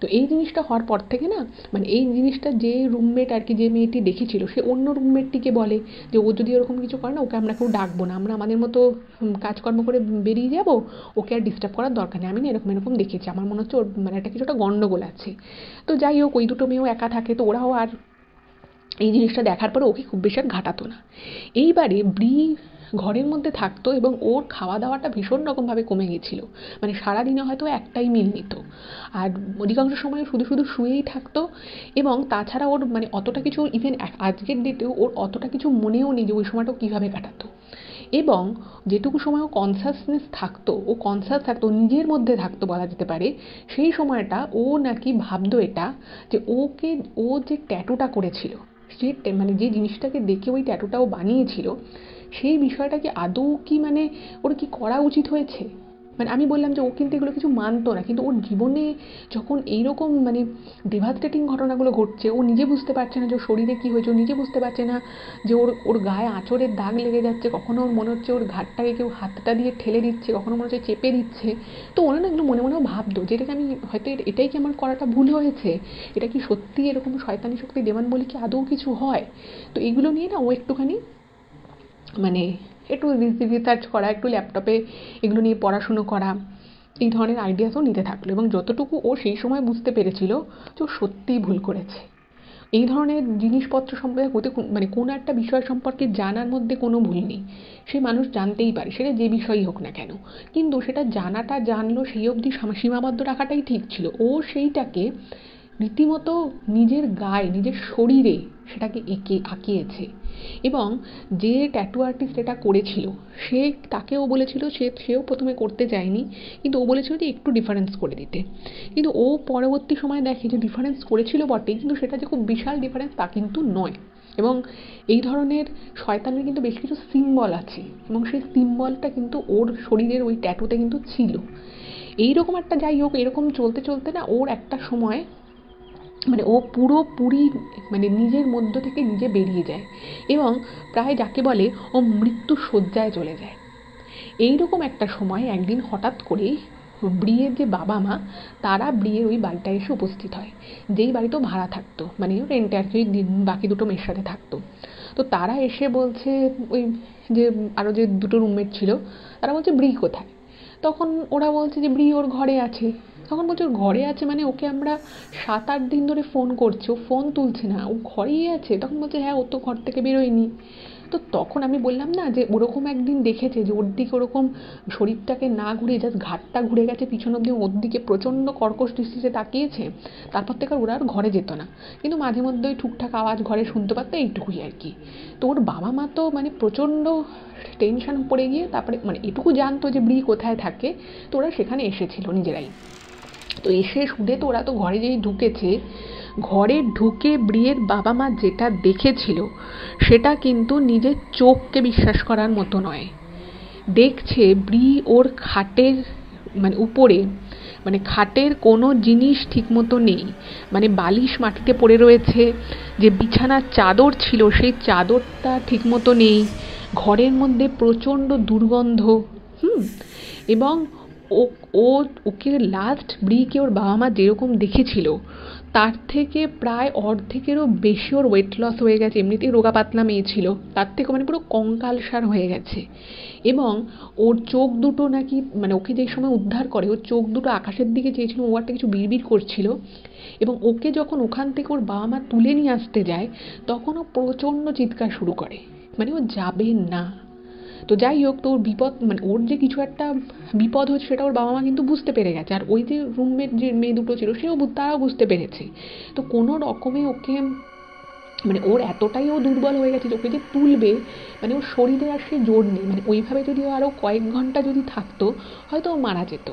তো এই জিনিসটা হওয়ার পর থেকে না মানে এই জিনিসটা যে রুমমেট আর কি যে মেয়েটি দেখেছিল সে অন্য রুমমেটটিকে বলে যে ও যদি ওরকম কিছু করে না ওকে আমরা কেউ ডাকবো না, আমরা আমাদের মতো কাজকর্ম করে বেরিয়ে যাবো, ওকে আর ডিস্টার্ব করার দরকার নেই, আমি না এরকম এরকম দেখেছি, আমার মনে হচ্ছে ওর মানে একটা কিছুটা গণ্ডগোল আছে। তো যাই হোক ওই দুটো মেয়েও একা থাকে, তো ওরাও আর এই জিনিসটা দেখার পরে ওকে খুব বেশি আর ঘাটাতো না। এইবারে ব্রি ঘরের মধ্যে থাকতো এবং ওর খাওয়া দাওয়াটা ভীষণ রকমভাবে কমে গেছিলো, মানে সারাদিনে হয়তো একটাই মিল নিত, আর অধিকাংশ সময় শুধু শুধু শুয়েই থাকতো। এবং তাছাড়া ওর মানে অতটা কিছু ইভেন আজকের ডেটেও ওর অতটা কিছু মনেও নেই যে ওই সময়টা কীভাবে কাটাতো। এবং যেটুকু সময় ও কনসাসনেস থাকতো, ও কনসাস থাকতো, নিজের মধ্যে থাকতো বলা যেতে পারে, সেই সময়টা ও নাকি ভাবতো এটা যে ওকে ও যে ট্যাটুটা করেছিল সে মানে যে জিনিসটাকে দেখে ওই ট্যাটুটাও বানিয়েছিল সেই বিষয়টা কি আদৌ কি মানে ওর কি করা উচিত হয়েছে। মানে আমি বললাম যে ও কিন্তু এগুলো কিছু মানতো না, কিন্তু ওর জীবনে যখন এইরকম মানে ডিভাস্টেটিং ঘটনাগুলো ঘটছে ও নিজে বুঝতে পারছে না যে ওর শরীরে কী হয়েছে, ও নিজে বুঝতে পারছে না যে ওর ওর গায়ে আঁচড়ের দাগ লেগে যাচ্ছে, কখনও ওর মনে হচ্ছে ওর ঘাটটাকে কেউ হাতটা দিয়ে ঠেলে দিচ্ছে, কখনও মনে হচ্ছে চেপে দিচ্ছে। তো ওরা না এগুলো মনে মনেও ভাবতো যে এটাকে আমি হয়তো এটাই কি আমার করাটা ভুল হয়েছে, এটা কি সত্যি এরকম শয়তানি শক্তি দেবান বলে কি আদৌ কিছু হয়। তো এগুলো নিয়ে না ও একটুখানি মানে একটু রিসার্চ করা, একটু ল্যাপটপে এগুলো নিয়ে পড়াশুনো করা, এই ধরনের আইডিয়াসও নিতে থাকলো। এবং যতটুকু ও সেই সময় বুঝতে পেরেছিল যে ও সত্যিই ভুল করেছে, এই ধরনের জিনিসপত্র সম্পর্কে মানে কোনো একটা বিষয় সম্পর্কে জানার মধ্যে কোনো ভুল নেই, সে মানুষ জানতেই পারে সেটা যে বিষয়ই হোক না কেন, কিন্তু সেটা জানাটা জানলো সেই অবধি সীমাবদ্ধ রাখাটাই ঠিক ছিল। ও সেইটাকে রীতিমতো নিজের গায়ে নিজের শরীরে সেটাকে আঁকিয়েছে এবং যে ট্যাটু আর্টিস্ট এটা করেছিল সে তাকেও বলেছিল, সেও প্রথমে করতে চায়নি, কিন্তু ও বলেছিল যে একটু ডিফারেন্স করে দিতে, কিন্তু ও পরবর্তী সময় দেখে যে ডিফারেন্স করেছিল বটে কিন্তু সেটা যে খুব বিশাল ডিফারেন্স তা কিন্তু নয়। এবং এই ধরনের শয়তানের কিন্তু বেশ কিছু সিম্বল আছে এবং সেই সিম্বলটা কিন্তু ওর শরীরের ওই ট্যাটুতে কিন্তু ছিল। এইরকম একটা যাই হোক এরকম চলতে চলতে না ওর একটা সময় মানে ও পুরোপুরি মানে নিজের মধ্য থেকে নিজে বেরিয়ে যায় এবং প্রায় যাকে বলে ও মৃত্যু শয্যায় চলে যায়। এইরকম একটা সময় একদিন হঠাৎ করেই ब्रिएर जे बाबा मा तारा ब्रिएर ओई बाड़ीटा एसे उपस्थित हय जेई बाड़ीटा भाड़ा थाकतो माने रेंटे आर कि बाकी दुटो मेर साथे थाकतो। तो तारा एसे बोलछे ओई जे आरो जे दुटो रूममेट छिलो तारा बोलछे ब्रि कोथाय, तखन ओरा बोलछे जे ब्रि ओर घरे आछे। তখন বলছে ওর ঘরে আছে মানে ওকে আমরা 7-8 দিন ধরে ফোন করছি, ও ফোন তুলছে না, ও ঘরেই আছে। তখন বলছে হ্যাঁ ও তো ঘর থেকে বেরোয়নি। তো তখন আমি বললাম না যে ওরকম একদিন দেখেছে যে ওর দিকে ওরকম শরীরটাকে না ঘুরিয়ে জাস্ট ঘাটটা ঘুরে গেছে পিছন অবধি, ওর দিকে প্রচণ্ড কর্কশ দৃষ্টিতে তাকিয়েছে। তারপর থেকে ওরা আর ঘরে যেত না, কিন্তু মাঝে মধ্যেই টুকটাক আওয়াজ ঘরে শুনতে পারতো এইটুকুই আর কি। তো ওর বাবা মা তো মানে প্রচণ্ড টেনশন পড়ে গিয়ে তারপরে মানে এটুকু জানতো যে ব্রি কোথায় থাকে, তো ওরা সেখানে এসেছিল নিজেরাই। তো এসে শুধু তো ওরা তো ঘরে যেই ঢুকেছে, ঘরে ঢুকে ব্রিয়ের বাবা মা যেটা দেখেছিল সেটা কিন্তু নিজের চোখকে বিশ্বাস করার মতো নয়। দেখছে ব্রি ওর খাটের মানে উপরে মানে খাটের কোনো জিনিস ঠিকমতো নেই, মানে বালিশ মাটিতে পড়ে রয়েছে, যে বিছানার চাদর ছিল সেই চাদরটা ঠিকমতো নেই, ঘরের মধ্যে প্রচণ্ড দুর্গন্ধ। এবং ওকে লাস্ট ব্রিকে ওর বাবা মা যেরকম দেখেছিল তার থেকে প্রায় অর্ধেকেরও বেশি ওর ওয়েট লস হয়ে গেছে। এমনিতেই রোগা পাতলা মেয়ে ছিল, তার থেকে মানে পুরো কঙ্কালসার হয়ে গেছে। এবং ওর চোখ দুটো নাকি মানে ওকে যেই সময় উদ্ধার করে ওর চোখ দুটো আকাশের দিকে চেয়েছিল, ও একটা কিছু বিড়বিড় করছিল। এবং ওকে যখন ওখান থেকে ওর বাবা মা তুলে নিয়ে আসতে যায় তখন ও প্রচণ্ড চিৎকার শুরু করে, মানে ও যাবে না। তো যাই হোক, তো ওর বিপদ মানে ওর যে কিছু একটা বিপদ হচ্ছে সেটা ওর বাবা মা কিন্তু বুঝতে পেরে গেছে, আর ওই যে রুমমেট যে মেয়ে দুটো ছিল সেও তারাও বুঝতে পেরেছে। তো কোনো রকমে ওকে মানে ওর এতটাই ও দুর্বল হয়ে গেছে যে ওকে যে তুলবে মানে ওর শরীরে আর সে জোর নেই, মানে ওইভাবে যদি ও আরও কয়েক ঘন্টা যদি থাকতো হয়তো ও মারা যেত।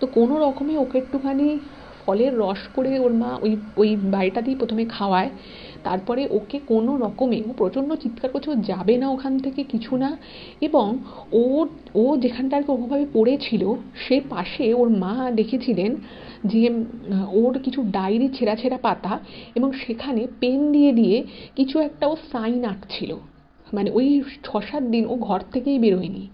তো কোনো রকমে ওকে একটুখানি ফলের রস করে ওর মা ওই ওই বাড়িটাতেই প্রথমে খাওয়ায়। তারপরে ওকে কোনো রকমে, ও প্রচণ্ড চিৎকার করছে, ও যাবে না ওখান থেকে কিছু না। এবং ও যেখানটা আর কি ওভাবে পড়েছিল সে পাশে ওর মা দেখেছিলেন যে ওর কিছু ডায়েরি ছেঁড়া ছেঁড়া পাতা এবং সেখানে পেন দিয়ে দিয়ে কিছু একটা ও সাইন আঁকছিল। মানে ওই 6-7 দিন ও ঘর থেকেই বেরোয়নি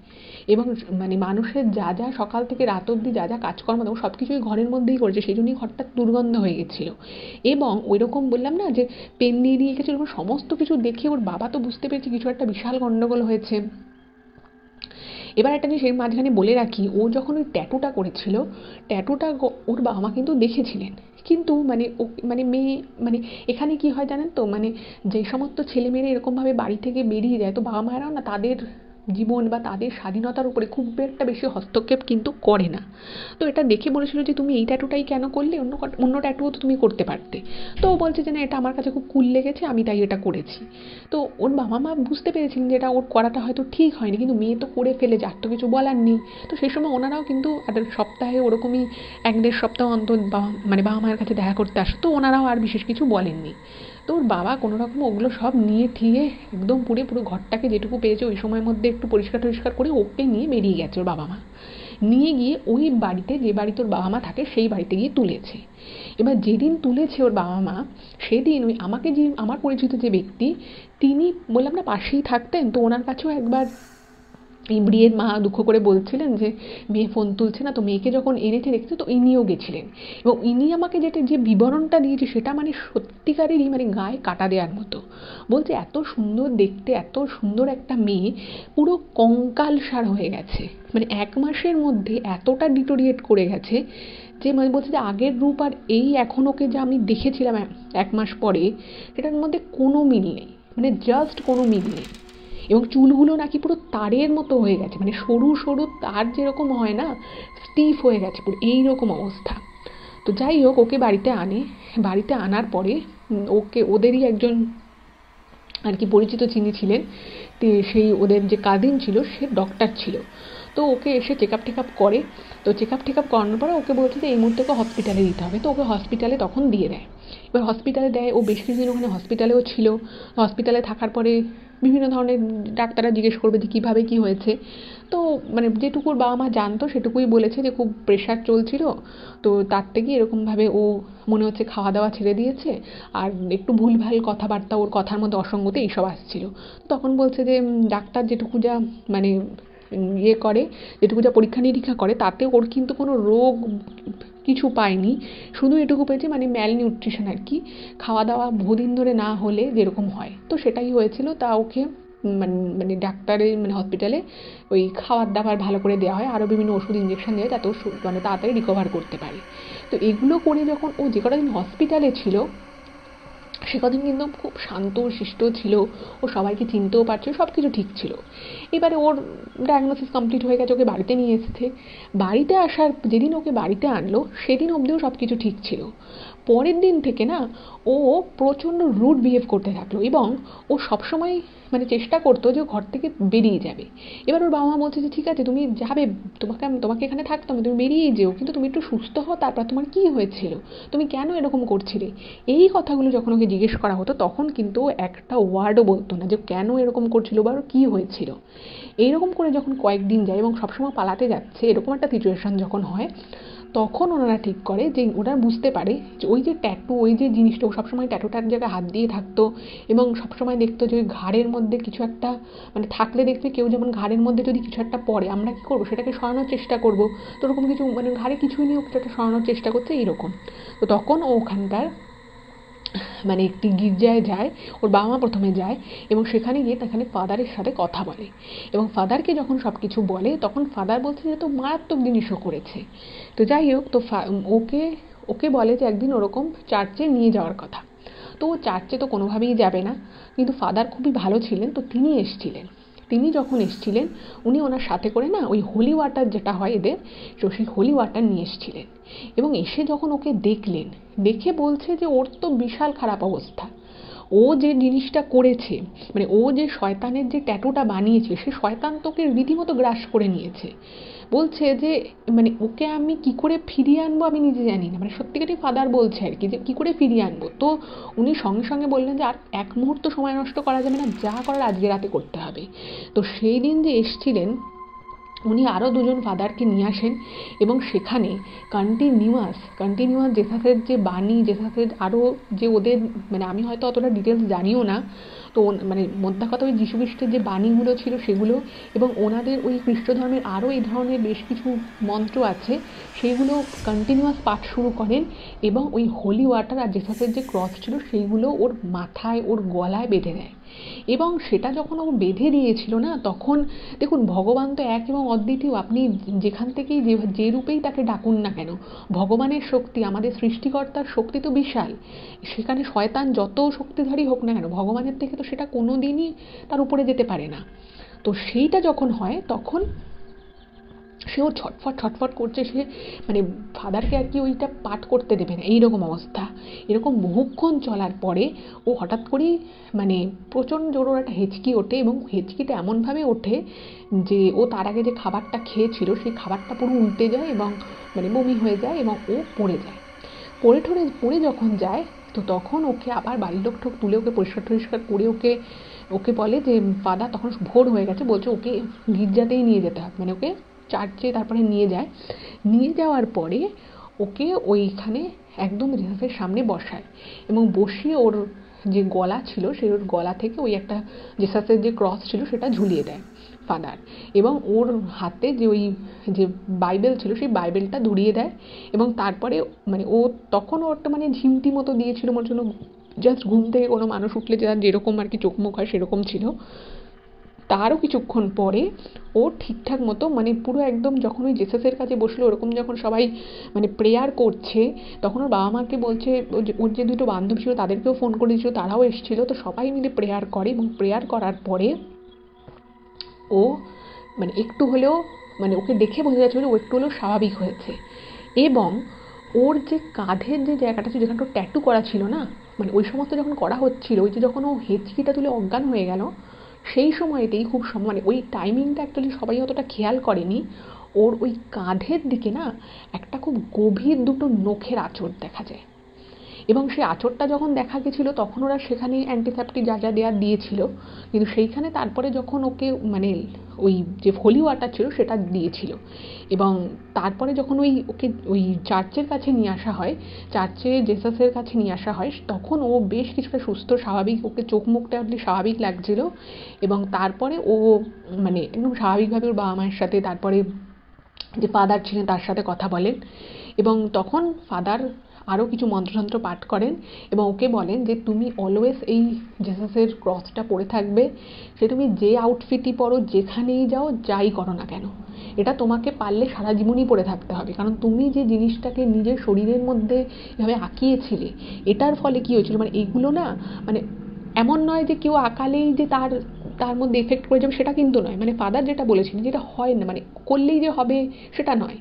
এবং মানে মানুষের যা যা সকাল থেকে রাত অবধি যা যা কাজকর্ম ও সব কিছুই ঘরের মধ্যেই করেছে, সেই জন্যই ঘরটা দুর্গন্ধ হয়ে গেছিলো। এবং ওই রকম বললাম না যে পেন নিয়ে নিয়ে গেছে, ওরকম সমস্ত কিছু দেখে ওর বাবা তো বুঝতে পেরেছে কিছু একটা বিশাল গণ্ডগোল হয়েছে। এবার একটা জিনিস এর মাঝখানে বলে রাখি, ও যখন ওই ট্যাটুটা করেছিল ট্যাটুটা ওর বাবা মা কিন্তু দেখেছিলেন, কিন্তু মানে ও মানে মেয়ে মানে এখানে কি হয় জানেন তো, মানে যে সমস্ত ছেলেমেয়েরা এরকমভাবে বাড়ি থেকে বেরিয়ে যায় তো বাবা মায়েরাও না তাদের জীবন বা তাদের স্বাধীনতার উপরে খুব একটা বেশি হস্তক্ষেপ কিন্তু করে না। তো এটা দেখে বলেছিল যে তুমি এই ট্যাটুটাই কেন করলে, অন্য ট্যাটুও তো তুমি করতে পারতে। তো ও বলছে যে না এটা আমার কাছে খুব কুল লেগেছে আমি তাই এটা করেছি। তো ওর বাবা মা বুঝতে পেরেছিলেন যে এটা ওর করাটা হয়তো ঠিক হয়নি, কিন্তু মেয়ে তো করে ফেলেছে আর তো কিছু বলার নেই। তো সেই সময় ওনারাও কিন্তু আর সপ্তাহে ওরকমই 1-1.5 সপ্তাহ অন্তর মানে বাবা মায়ের কাছে দেখা করতে আসতো, তো ওনারাও আর বিশেষ কিছু বলেননি। তো ওর বাবা কোনো রকম ওগুলো সব নিয়ে ঠিয়ে একদম পুরো ঘরটাকে যেটুকু পেয়েছে ওই সময়ের মধ্যে একটু পরিষ্কার টরিষ্কার করে ওকে নিয়ে বেরিয়ে গেছে ওর বাবা মা, নিয়ে গিয়ে ওই বাড়িতে যে বাড়িতে ওর বাবা মা থাকে সেই বাড়িতে গিয়ে তুলেছে। এবার যেদিন তুলেছে ওর বাবা মা সেদিন ওই আমাকে যে আমার পরিচিত যে ব্যক্তি তিনি বললাম না পাশেই থাকতেন, তো ওনার কাছেও একবার এই ব্রিয়ের মা দুঃখ করে বলছিলেন যে মেয়ে ফোন তুলছে না। তো মেয়েকে যখন এনেছে দেখছে তো ইনিও গেছিলেন এবং ইনি আমাকে যে বিবরণটা দিয়েছে সেটা মানে সত্যিকারেরই মানে গায়ে কাটা দেওয়ার মতো। বলছে এত সুন্দর দেখতে এত সুন্দর একটা মেয়ে পুরো কঙ্কালসার হয়ে গেছে, মানে 1 মাসের মধ্যে এতটা ডিটোরিয়েট করে গেছে যে মানে বলছে যে আগের রূপ আর এই এখন ওকে যা আমি দেখেছিলাম 1 মাস পরে সেটার মধ্যে কোনো মিল নেই, মানে জাস্ট কোনো মিল নেই। এবং চুলগুলো নাকি পুরো তারের মতো হয়ে গেছে, মানে সরু সরু তার যেরকম হয় না স্টিফ হয়ে গেছে পুরো এইরকম অবস্থা। তো যাই হোক ওকে বাড়িতে আনে, বাড়িতে আনার পরে ওকে ওদেরই একজন আর কি পরিচিত যিনি ছিলেন সেই ওদের যে কাজিন ছিল সে ডক্টর ছিল, তো ওকে এসে চেক আপ করে। তো চেক আপ করানোর পরে ওকে বলছে যে এই মুহূর্তে ওকে হসপিটালে দিতে হবে, তো ওকে হসপিটালে তখন দিয়ে দেয়। এবার হসপিটালে দেয়, ও বেশ কিছুদিন ওখানে হসপিটালেও ছিল। হসপিটালে থাকার পরে বিভিন্ন ধরনের ডাক্তাররা জিজ্ঞেস করবে যে কীভাবে কী হয়েছে, তো মানে যেটুকুর বাবা মা জানতো সেটুকুই বলেছে যে খুব প্রেশার চলছিল, তো তার থেকে এরকমভাবে ও মনে হচ্ছে খাওয়া দাওয়া ছেড়ে দিয়েছে আর একটু ভুলভাল কথাবার্তা ওর কথার মধ্যে অসঙ্গতে এইসব আসছিল। তখন বলছে যে ডাক্তার যেটুকু যা মানে ইয়ে করে যেটুকু যা পরীক্ষা নিরীক্ষা করে তাতে ওর কিন্তু কোনো রোগ কিছু পায়নি, শুধু এটুকু পেয়েছে মানে ম্যাল নিউট্রিশন আর কি, খাওয়া দাওয়া বহুদিন ধরে না হলে যেরকম হয় তো সেটাই হয়েছিল। তা ওকে মানে মানে ডাক্তারে মানে হসপিটালে ওই খাবার দাবার ভালো করে দেওয়া হয়, আরও বিভিন্ন ওষুধ ইঞ্জেকশান দেওয়া যাতে ওর মানে তাড়াতাড়ি রিকভার করতে পারে। তো এগুলো করে যখন ও যে কটা দিন হসপিটালে ছিল সে কদিন কিন্তু খুব শান্ত শিষ্ট ছিল, ও সবাইকে চিনতেও পারছে, সব কিছু ঠিক ছিল। এবারে ওর ডায়াগনোসিস কমপ্লিট হয়ে গেছে, ওকে বাড়িতে নিয়ে এসেছে। বাড়িতে আসার যেদিন ওকে বাড়িতে আনলো সেদিন অবধিও সব কিছু ঠিক ছিল। পরের দিন থেকে না ও প্রচণ্ড রুড বিহেভ করতে থাকলো এবং ও সবসময় মানে চেষ্টা করতো যে ঘর থেকে বেরিয়ে যাবে। এবার ওর বাবা মা বলছে যে ঠিক আছে তুমি যাবে, তোমাকে এখানে থাকতে হবে, তুমি বেরিয়ে যেও, কিন্তু তুমি একটু সুস্থ হও, তারপর তোমার কী হয়েছিল, তুমি কেন এরকম করছিলে। এই কথাগুলো যখন ওকে জিজ্ঞেস করা হতো তখন কিন্তু একটা ওয়ার্ডও বলতো না যে কেন এরকম করছিল বা কী হয়েছিল। এইরকম করে যখন কয়েকদিন যায় এবং সবসময় পালাতে যাচ্ছে এরকম একটা সিচুয়েশান যখন হয় তখন ওনারা ঠিক করে যে ওরা বুঝতে পারে যে ওই যে ট্যাটু, ওই যে জিনিসটা ও সবসময় ট্যাটুটার জায়গায় হাত দিয়ে থাকতো এবং সবসময় দেখতো যে ওই ঘাড়ের মধ্যে কিছু একটা মানে থাকলে দেখবে কেউ যেমন ঘাড়ের মধ্যে যদি কিছু একটা পড়ে আমরা কী করবো সেটাকে সরানোর চেষ্টা করবো, তো ওরকম কিছু মানে ঘাড়ে কিছুই নিয়ে কিছু একটা সরানোর চেষ্টা করছে এইরকম। তো তখন ওখানকার মানে একটি গির্জায় যায়, ওর বাবা মা প্রথমে যায় এবং সেখানে গিয়ে সেখানে ফাদারের সাথে কথা বলে এবং ফাদারকে যখন সব কিছু বলে তখন ফাদার বলছে যে তো মারাত্মক জিনিসও করেছে। তো যাই হোক তো ওকে ওকে বলে যে একদিন ওরকম চার্চে নিয়ে যাওয়ার কথা। তো ও চার্চে তো কোনোভাবেই যাবে না, কিন্তু ফাদার খুবই ভালো ছিলেন তো তিনি এসেছিলেন। তিনি যখন এসেছিলেন উনি ওনার সাথে করে না ওই হোলি ওয়াটার যেটা হয় এদের, তো সেই হোলি ওয়াটার নিয়ে এসেছিলেন এবং এসে যখন ওকে দেখলেন দেখে বলছে যে ওর তো বিশাল খারাপ অবস্থা, ও যে জিনিসটা করেছে মানে ও যে শয়তানের যে ট্যাটুটা বানিয়েছে সে শয়তান তোকে রীতিমতো গ্রাস করে নিয়েছে। বলছে যে মানে ওকে আমি কি করে ফিরিয়ে আনবো আমি নিজে জানি না, মানে সত্যিকারই ফাদার বলছে আর কি যে কী করে ফিরিয়ে আনবো। তো উনি সঙ্গে সঙ্গে বললেন যে আর এক মুহূর্ত সময় নষ্ট করা যাবে না, যা করার আজকে রাতে করতে হবে। তো সেই দিন যে এসেছিলেন উনি আরও দুজন ফাদারকে নিয়ে আসেন এবং সেখানে কন্টিনিউয়াস জেসাসের যে বাণী, জেসাসের আরও যে ওদের মানে আমি হয়তো অতটা ডিটেলস জানিও না, তো মানে মধ্যে কথা ওই যীশু খ্রিস্টের যে বাণীগুলো ছিল সেগুলো এবং ওনাদের ওই খ্রিস্ট ধর্মের আরও এই ধরনের বেশ কিছু মন্ত্র আছে সেইগুলো কন্টিনিউয়াস পাঠ শুরু করেন এবং ওই হোলি ওয়াটার আর জেসাসের যে ক্রস ছিল সেইগুলো ওর মাথায় ওর গলায় বেঁধে দেয়। এবং সেটা যখন ও বেঁধে দিয়েছিল না তখন দেখুন ভগবান তো এক এবং অদ্বিতীয়, আপনি যেখান থেকেই যে রূপেই তাকে ডাকুন না কেন ভগবানের শক্তি আমাদের সৃষ্টিকর্তার শক্তি তো বিশাল, সেখানে শয়তান যত শক্তিধারী হোক না কেন ভগবানের থেকে তো সেটা কোনো দিনই তার উপরে যেতে পারে না। তো সেইটা যখন হয় তখন সেও ছটফট করছে, সে মানে ফাদারকে আর কি ওইটা পাঠ করতে দেবে না এইরকম অবস্থা। এরকম বহুক্ষণ চলার পরে ও হঠাৎ করেই মানে প্রচণ্ড জোর ওর একটা হেঁচকি ওঠে এবং হেঁচকিটা এমনভাবে ওঠে যে ও তার আগে যে খাবারটা খেয়েছিল সেই খাবারটা পুরো উল্টে যায় এবং মানে বমি হয়ে যায় এবং ও পড়ে যায়। পড়ে যখন যায় তো তখন ওকে আবার বাড়ির লোক ঠোক তুলে ওকে পরিষ্কার করে ওকে বলে যে ফাদার তখন ভোর হয়ে গেছে, বলছে ওকে গির্জাতেই নিয়ে যেতে হবে, মানে ওকে চার্চে তারপরে নিয়ে যায়। নিয়ে যাওয়ার পরে ওকে ওইখানে একদম রিহাসের সামনে বসায় এবং বসিয়ে ওর যে গলা ছিল সেই ওর গলা থেকে ওই একটা জেসাসের যে ক্রস ছিল সেটা ঝুলিয়ে দেয় ফাদার এবং ওর হাতে যে ওই যে বাইবেল ছিল সেই বাইবেলটা ধরিয়ে দেয় এবং তারপরে মানে ও তখন ওরটা মানে ঝিমটি মতো দিয়েছিল, ওর জন্য জাস্ট ঘুম থেকে কোনো মানুষ উঠলে যে যেরকম আর কি চোখ মুখ হয় সেরকম ছিল। তারও কিছুক্ষণ পরে ও ঠিকঠাক মতো মানে পুরো একদম যখন ওই জেসাসের কাছে বসলো ওরকম যখন সবাই মানে প্রেয়ার করছে তখন ওর বাবা মাকে বলছে, ওর যে দুটো বান্ধবী ছিল তাদেরকেও ফোন করে দিয়েছিল, তারাও এসেছিলো। তো সবাই মিলে প্রেয়ার করে এবং প্রেয়ার করার পরে ও মানে একটু হলেও মানে ওকে দেখে বোঝা যাচ্ছে যে ও একটু হলেও স্বাভাবিক হয়েছে এবং ওর যে কাঁধের যে জায়গাটা ছিল যেখানটা ট্যাটু করা ছিল না মানে ওই সমস্ত যখন করা হচ্ছিল ওই যে যখন ও হেঁচকিটা তুলে অজ্ঞান হয়ে গেল সেই সময়টাই খুব মানে ওই টাইমিংটা অ্যাকচুয়ালি সবাই অতটা খেয়াল করেনি, ওর ওই কাঁধের দিকে না একটা খুব গভীর দুটো নখের আঁচড় দেখা যায় एवं से आचरटा जखन देखा गेछिलो तखन ओरा सेखाने एंटीसेप्टिक जा जा देया दिएछिलो किन्तु सेइखाने तारपरे जखन ओके माने ओई जे फलि वाटार छिलो सेटा दिएछिलो एबं तारपरे जखन ओई ओके ओई चार्चेर काछे निये आसा हय चार्चे जेसासेर काछे निये आसा हय तखन ओ बेश किछुटा सुस्थ स्वाभाविक ओके चोख मुखटा अपनी स्वाभाविक लागछिलो एबं तारपरे ओ माने एकदम स्वाभाविकभाबे ओर बाबा मायेर साथे तारपरे जे फादार छिलेन तार साथे कथा बोलेन एबं तखन फादार आरो किछु मंत्रतंत्र पाठ करें एबं ओके बोलें जे तुमी अलवेज एई जेसासेर क्रसटा पड़े थाकबे से तुमी जे आउटफिटई परो जेखानेई जाओ जाई करो ना केन एटा तोमाके पारले सारा जीवन ही पड़े थाकते हबे कारण तुमी जे जिनिसटाके निजेर शरीरेर मध्ये एभाबे आँकिएछिले एटार फले कि हयेछिल माने एइगुलो ना माने एमन नय जे केउ आँकालेई जे तार तार मध्ये इफेक्ट करे जाबे सेटा किन्तु नय माने फादार जेटा बोलेछिलेन जेटा हय ना माने करलेई जे हबे सेटा नय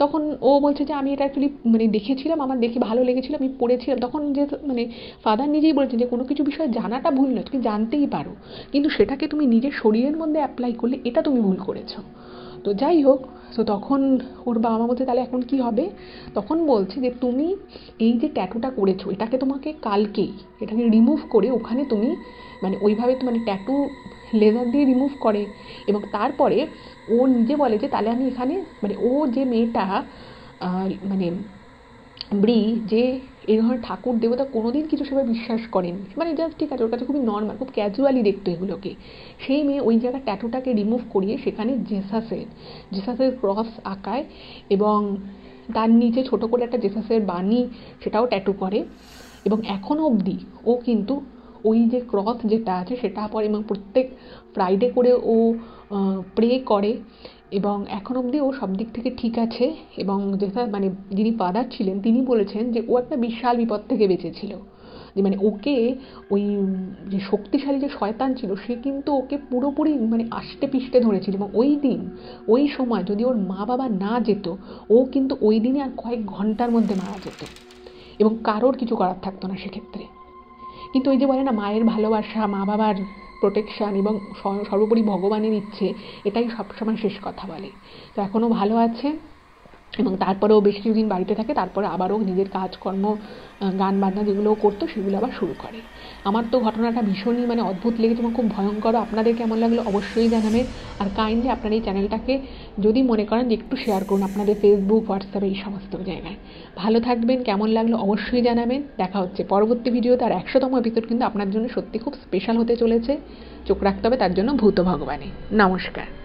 তখন ও বলছে যে আমি এটা एक्चुअली মানে দেখেছিলাম আমার দেখে ভালো লেগেছিল আমি পড়েছিলাম তখন যে মানে ফাদার নিজেই বলেছে যে কোনো কিছু বিষয় জানাটা ভুল নয় তুমি জানতেই পারো কিন্তু সেটাকে তুমি নিজের শরীরের মধ্যে অ্যাপ্লাই করলে এটা তুমি ভুল করেছো তো যাই হোক তো তখন ওর বাবা বলছে তাহলে এখন কি হবে তখন বলছে যে তুমি এই যে ট্যাটুটা করেছো এটাকে তোমাকে কালকেই এটাকে রিমুভ করে ওখানে তুমি মানে ওইভাবে তুমি মানে ট্যাটু लेजार दिए रिमूव करे एबं तारपरे ओ निजे बोले जे ताहले आमी एखाने माने ओ जे मेटा माने ब्री जे ए धरनेर ठाकुर देवता कोनोदिन किछु सबाई विश्वास करेन माने जस्ट ठीक आछे ओर काछे खुबई नर्माल खूब कैजुअलि देखतो एगुलोके सेई मेये ओई जायगार टैटुटाके रिमूव करिए सेखाने जेसासेर क्रस आँकाय एबं तार नीचे छोटो करे एकटा जेसासेर बानी सेटाओ टैटू करे एबं एखोनो अब्दि ओ किन्तु ওই যে ক্রস যেটা আছে সেটা পরে এবং প্রত্যেক ফ্রাইডে করে ও প্রে করে এবং এখন অবধি ও সব দিক থেকে ঠিক আছে এবং যেটা মানে যিনি ফাদার ছিলেন তিনি বলেছেন যে ও একটা বিশাল বিপদ থেকে বেঁচেছিল যে মানে ওকে ওই যে শক্তিশালী যে শয়তান ছিল সে কিন্তু ওকে পুরোপুরি মানে আষ্টে পিষ্টে ধরেছিল এবং ওই দিন ওই সময় যদি ওর মা বাবা না যেত ও কিন্তু ওই দিনে আর কয়েক ঘন্টার মধ্যে মারা যেত এবং কারোর কিছু করার থাকতো না সেক্ষেত্রে কিন্তু ওই যে বলে না মায়ের ভালোবাসা মা বাবার প্রোটেকশন এবং সর্বোপরি ভগবানের ইচ্ছে এটাই সবসময় শেষ কথা বলে তো এখনও ভালো আছে এবং তারপরেও বেশ কিছুদিন বাড়িতে থাকে তারপরে আবারও নিজের কাজকর্ম গান বাজনা যেগুলোও করতো সেগুলো আবার শুরু করে আমার তো ঘটনাটা ভীষণই মানে অদ্ভুত লেগেছে এবং খুব ভয়ঙ্কর আপনাদের কেমন লাগলো অবশ্যই জানাবেন আর কাইন্ডলি আপনার এই চ্যানেলটাকে যদি মনে করেন যে একটু শেয়ার করুন আপনাদের ফেসবুক হোয়াটসঅ্যাপে এই সমস্ত জায়গায় ভালো থাকবেন কেমন লাগলো অবশ্যই জানাবেন দেখা হচ্ছে পরবর্তী ভিডিওতে আর 100তম এপিসোড কিন্তু আপনার জন্য সত্যি খুব স্পেশাল হতে চলেছে চোখ রাখতে হবে তার জন্য ভূত ভগবানে নমস্কার।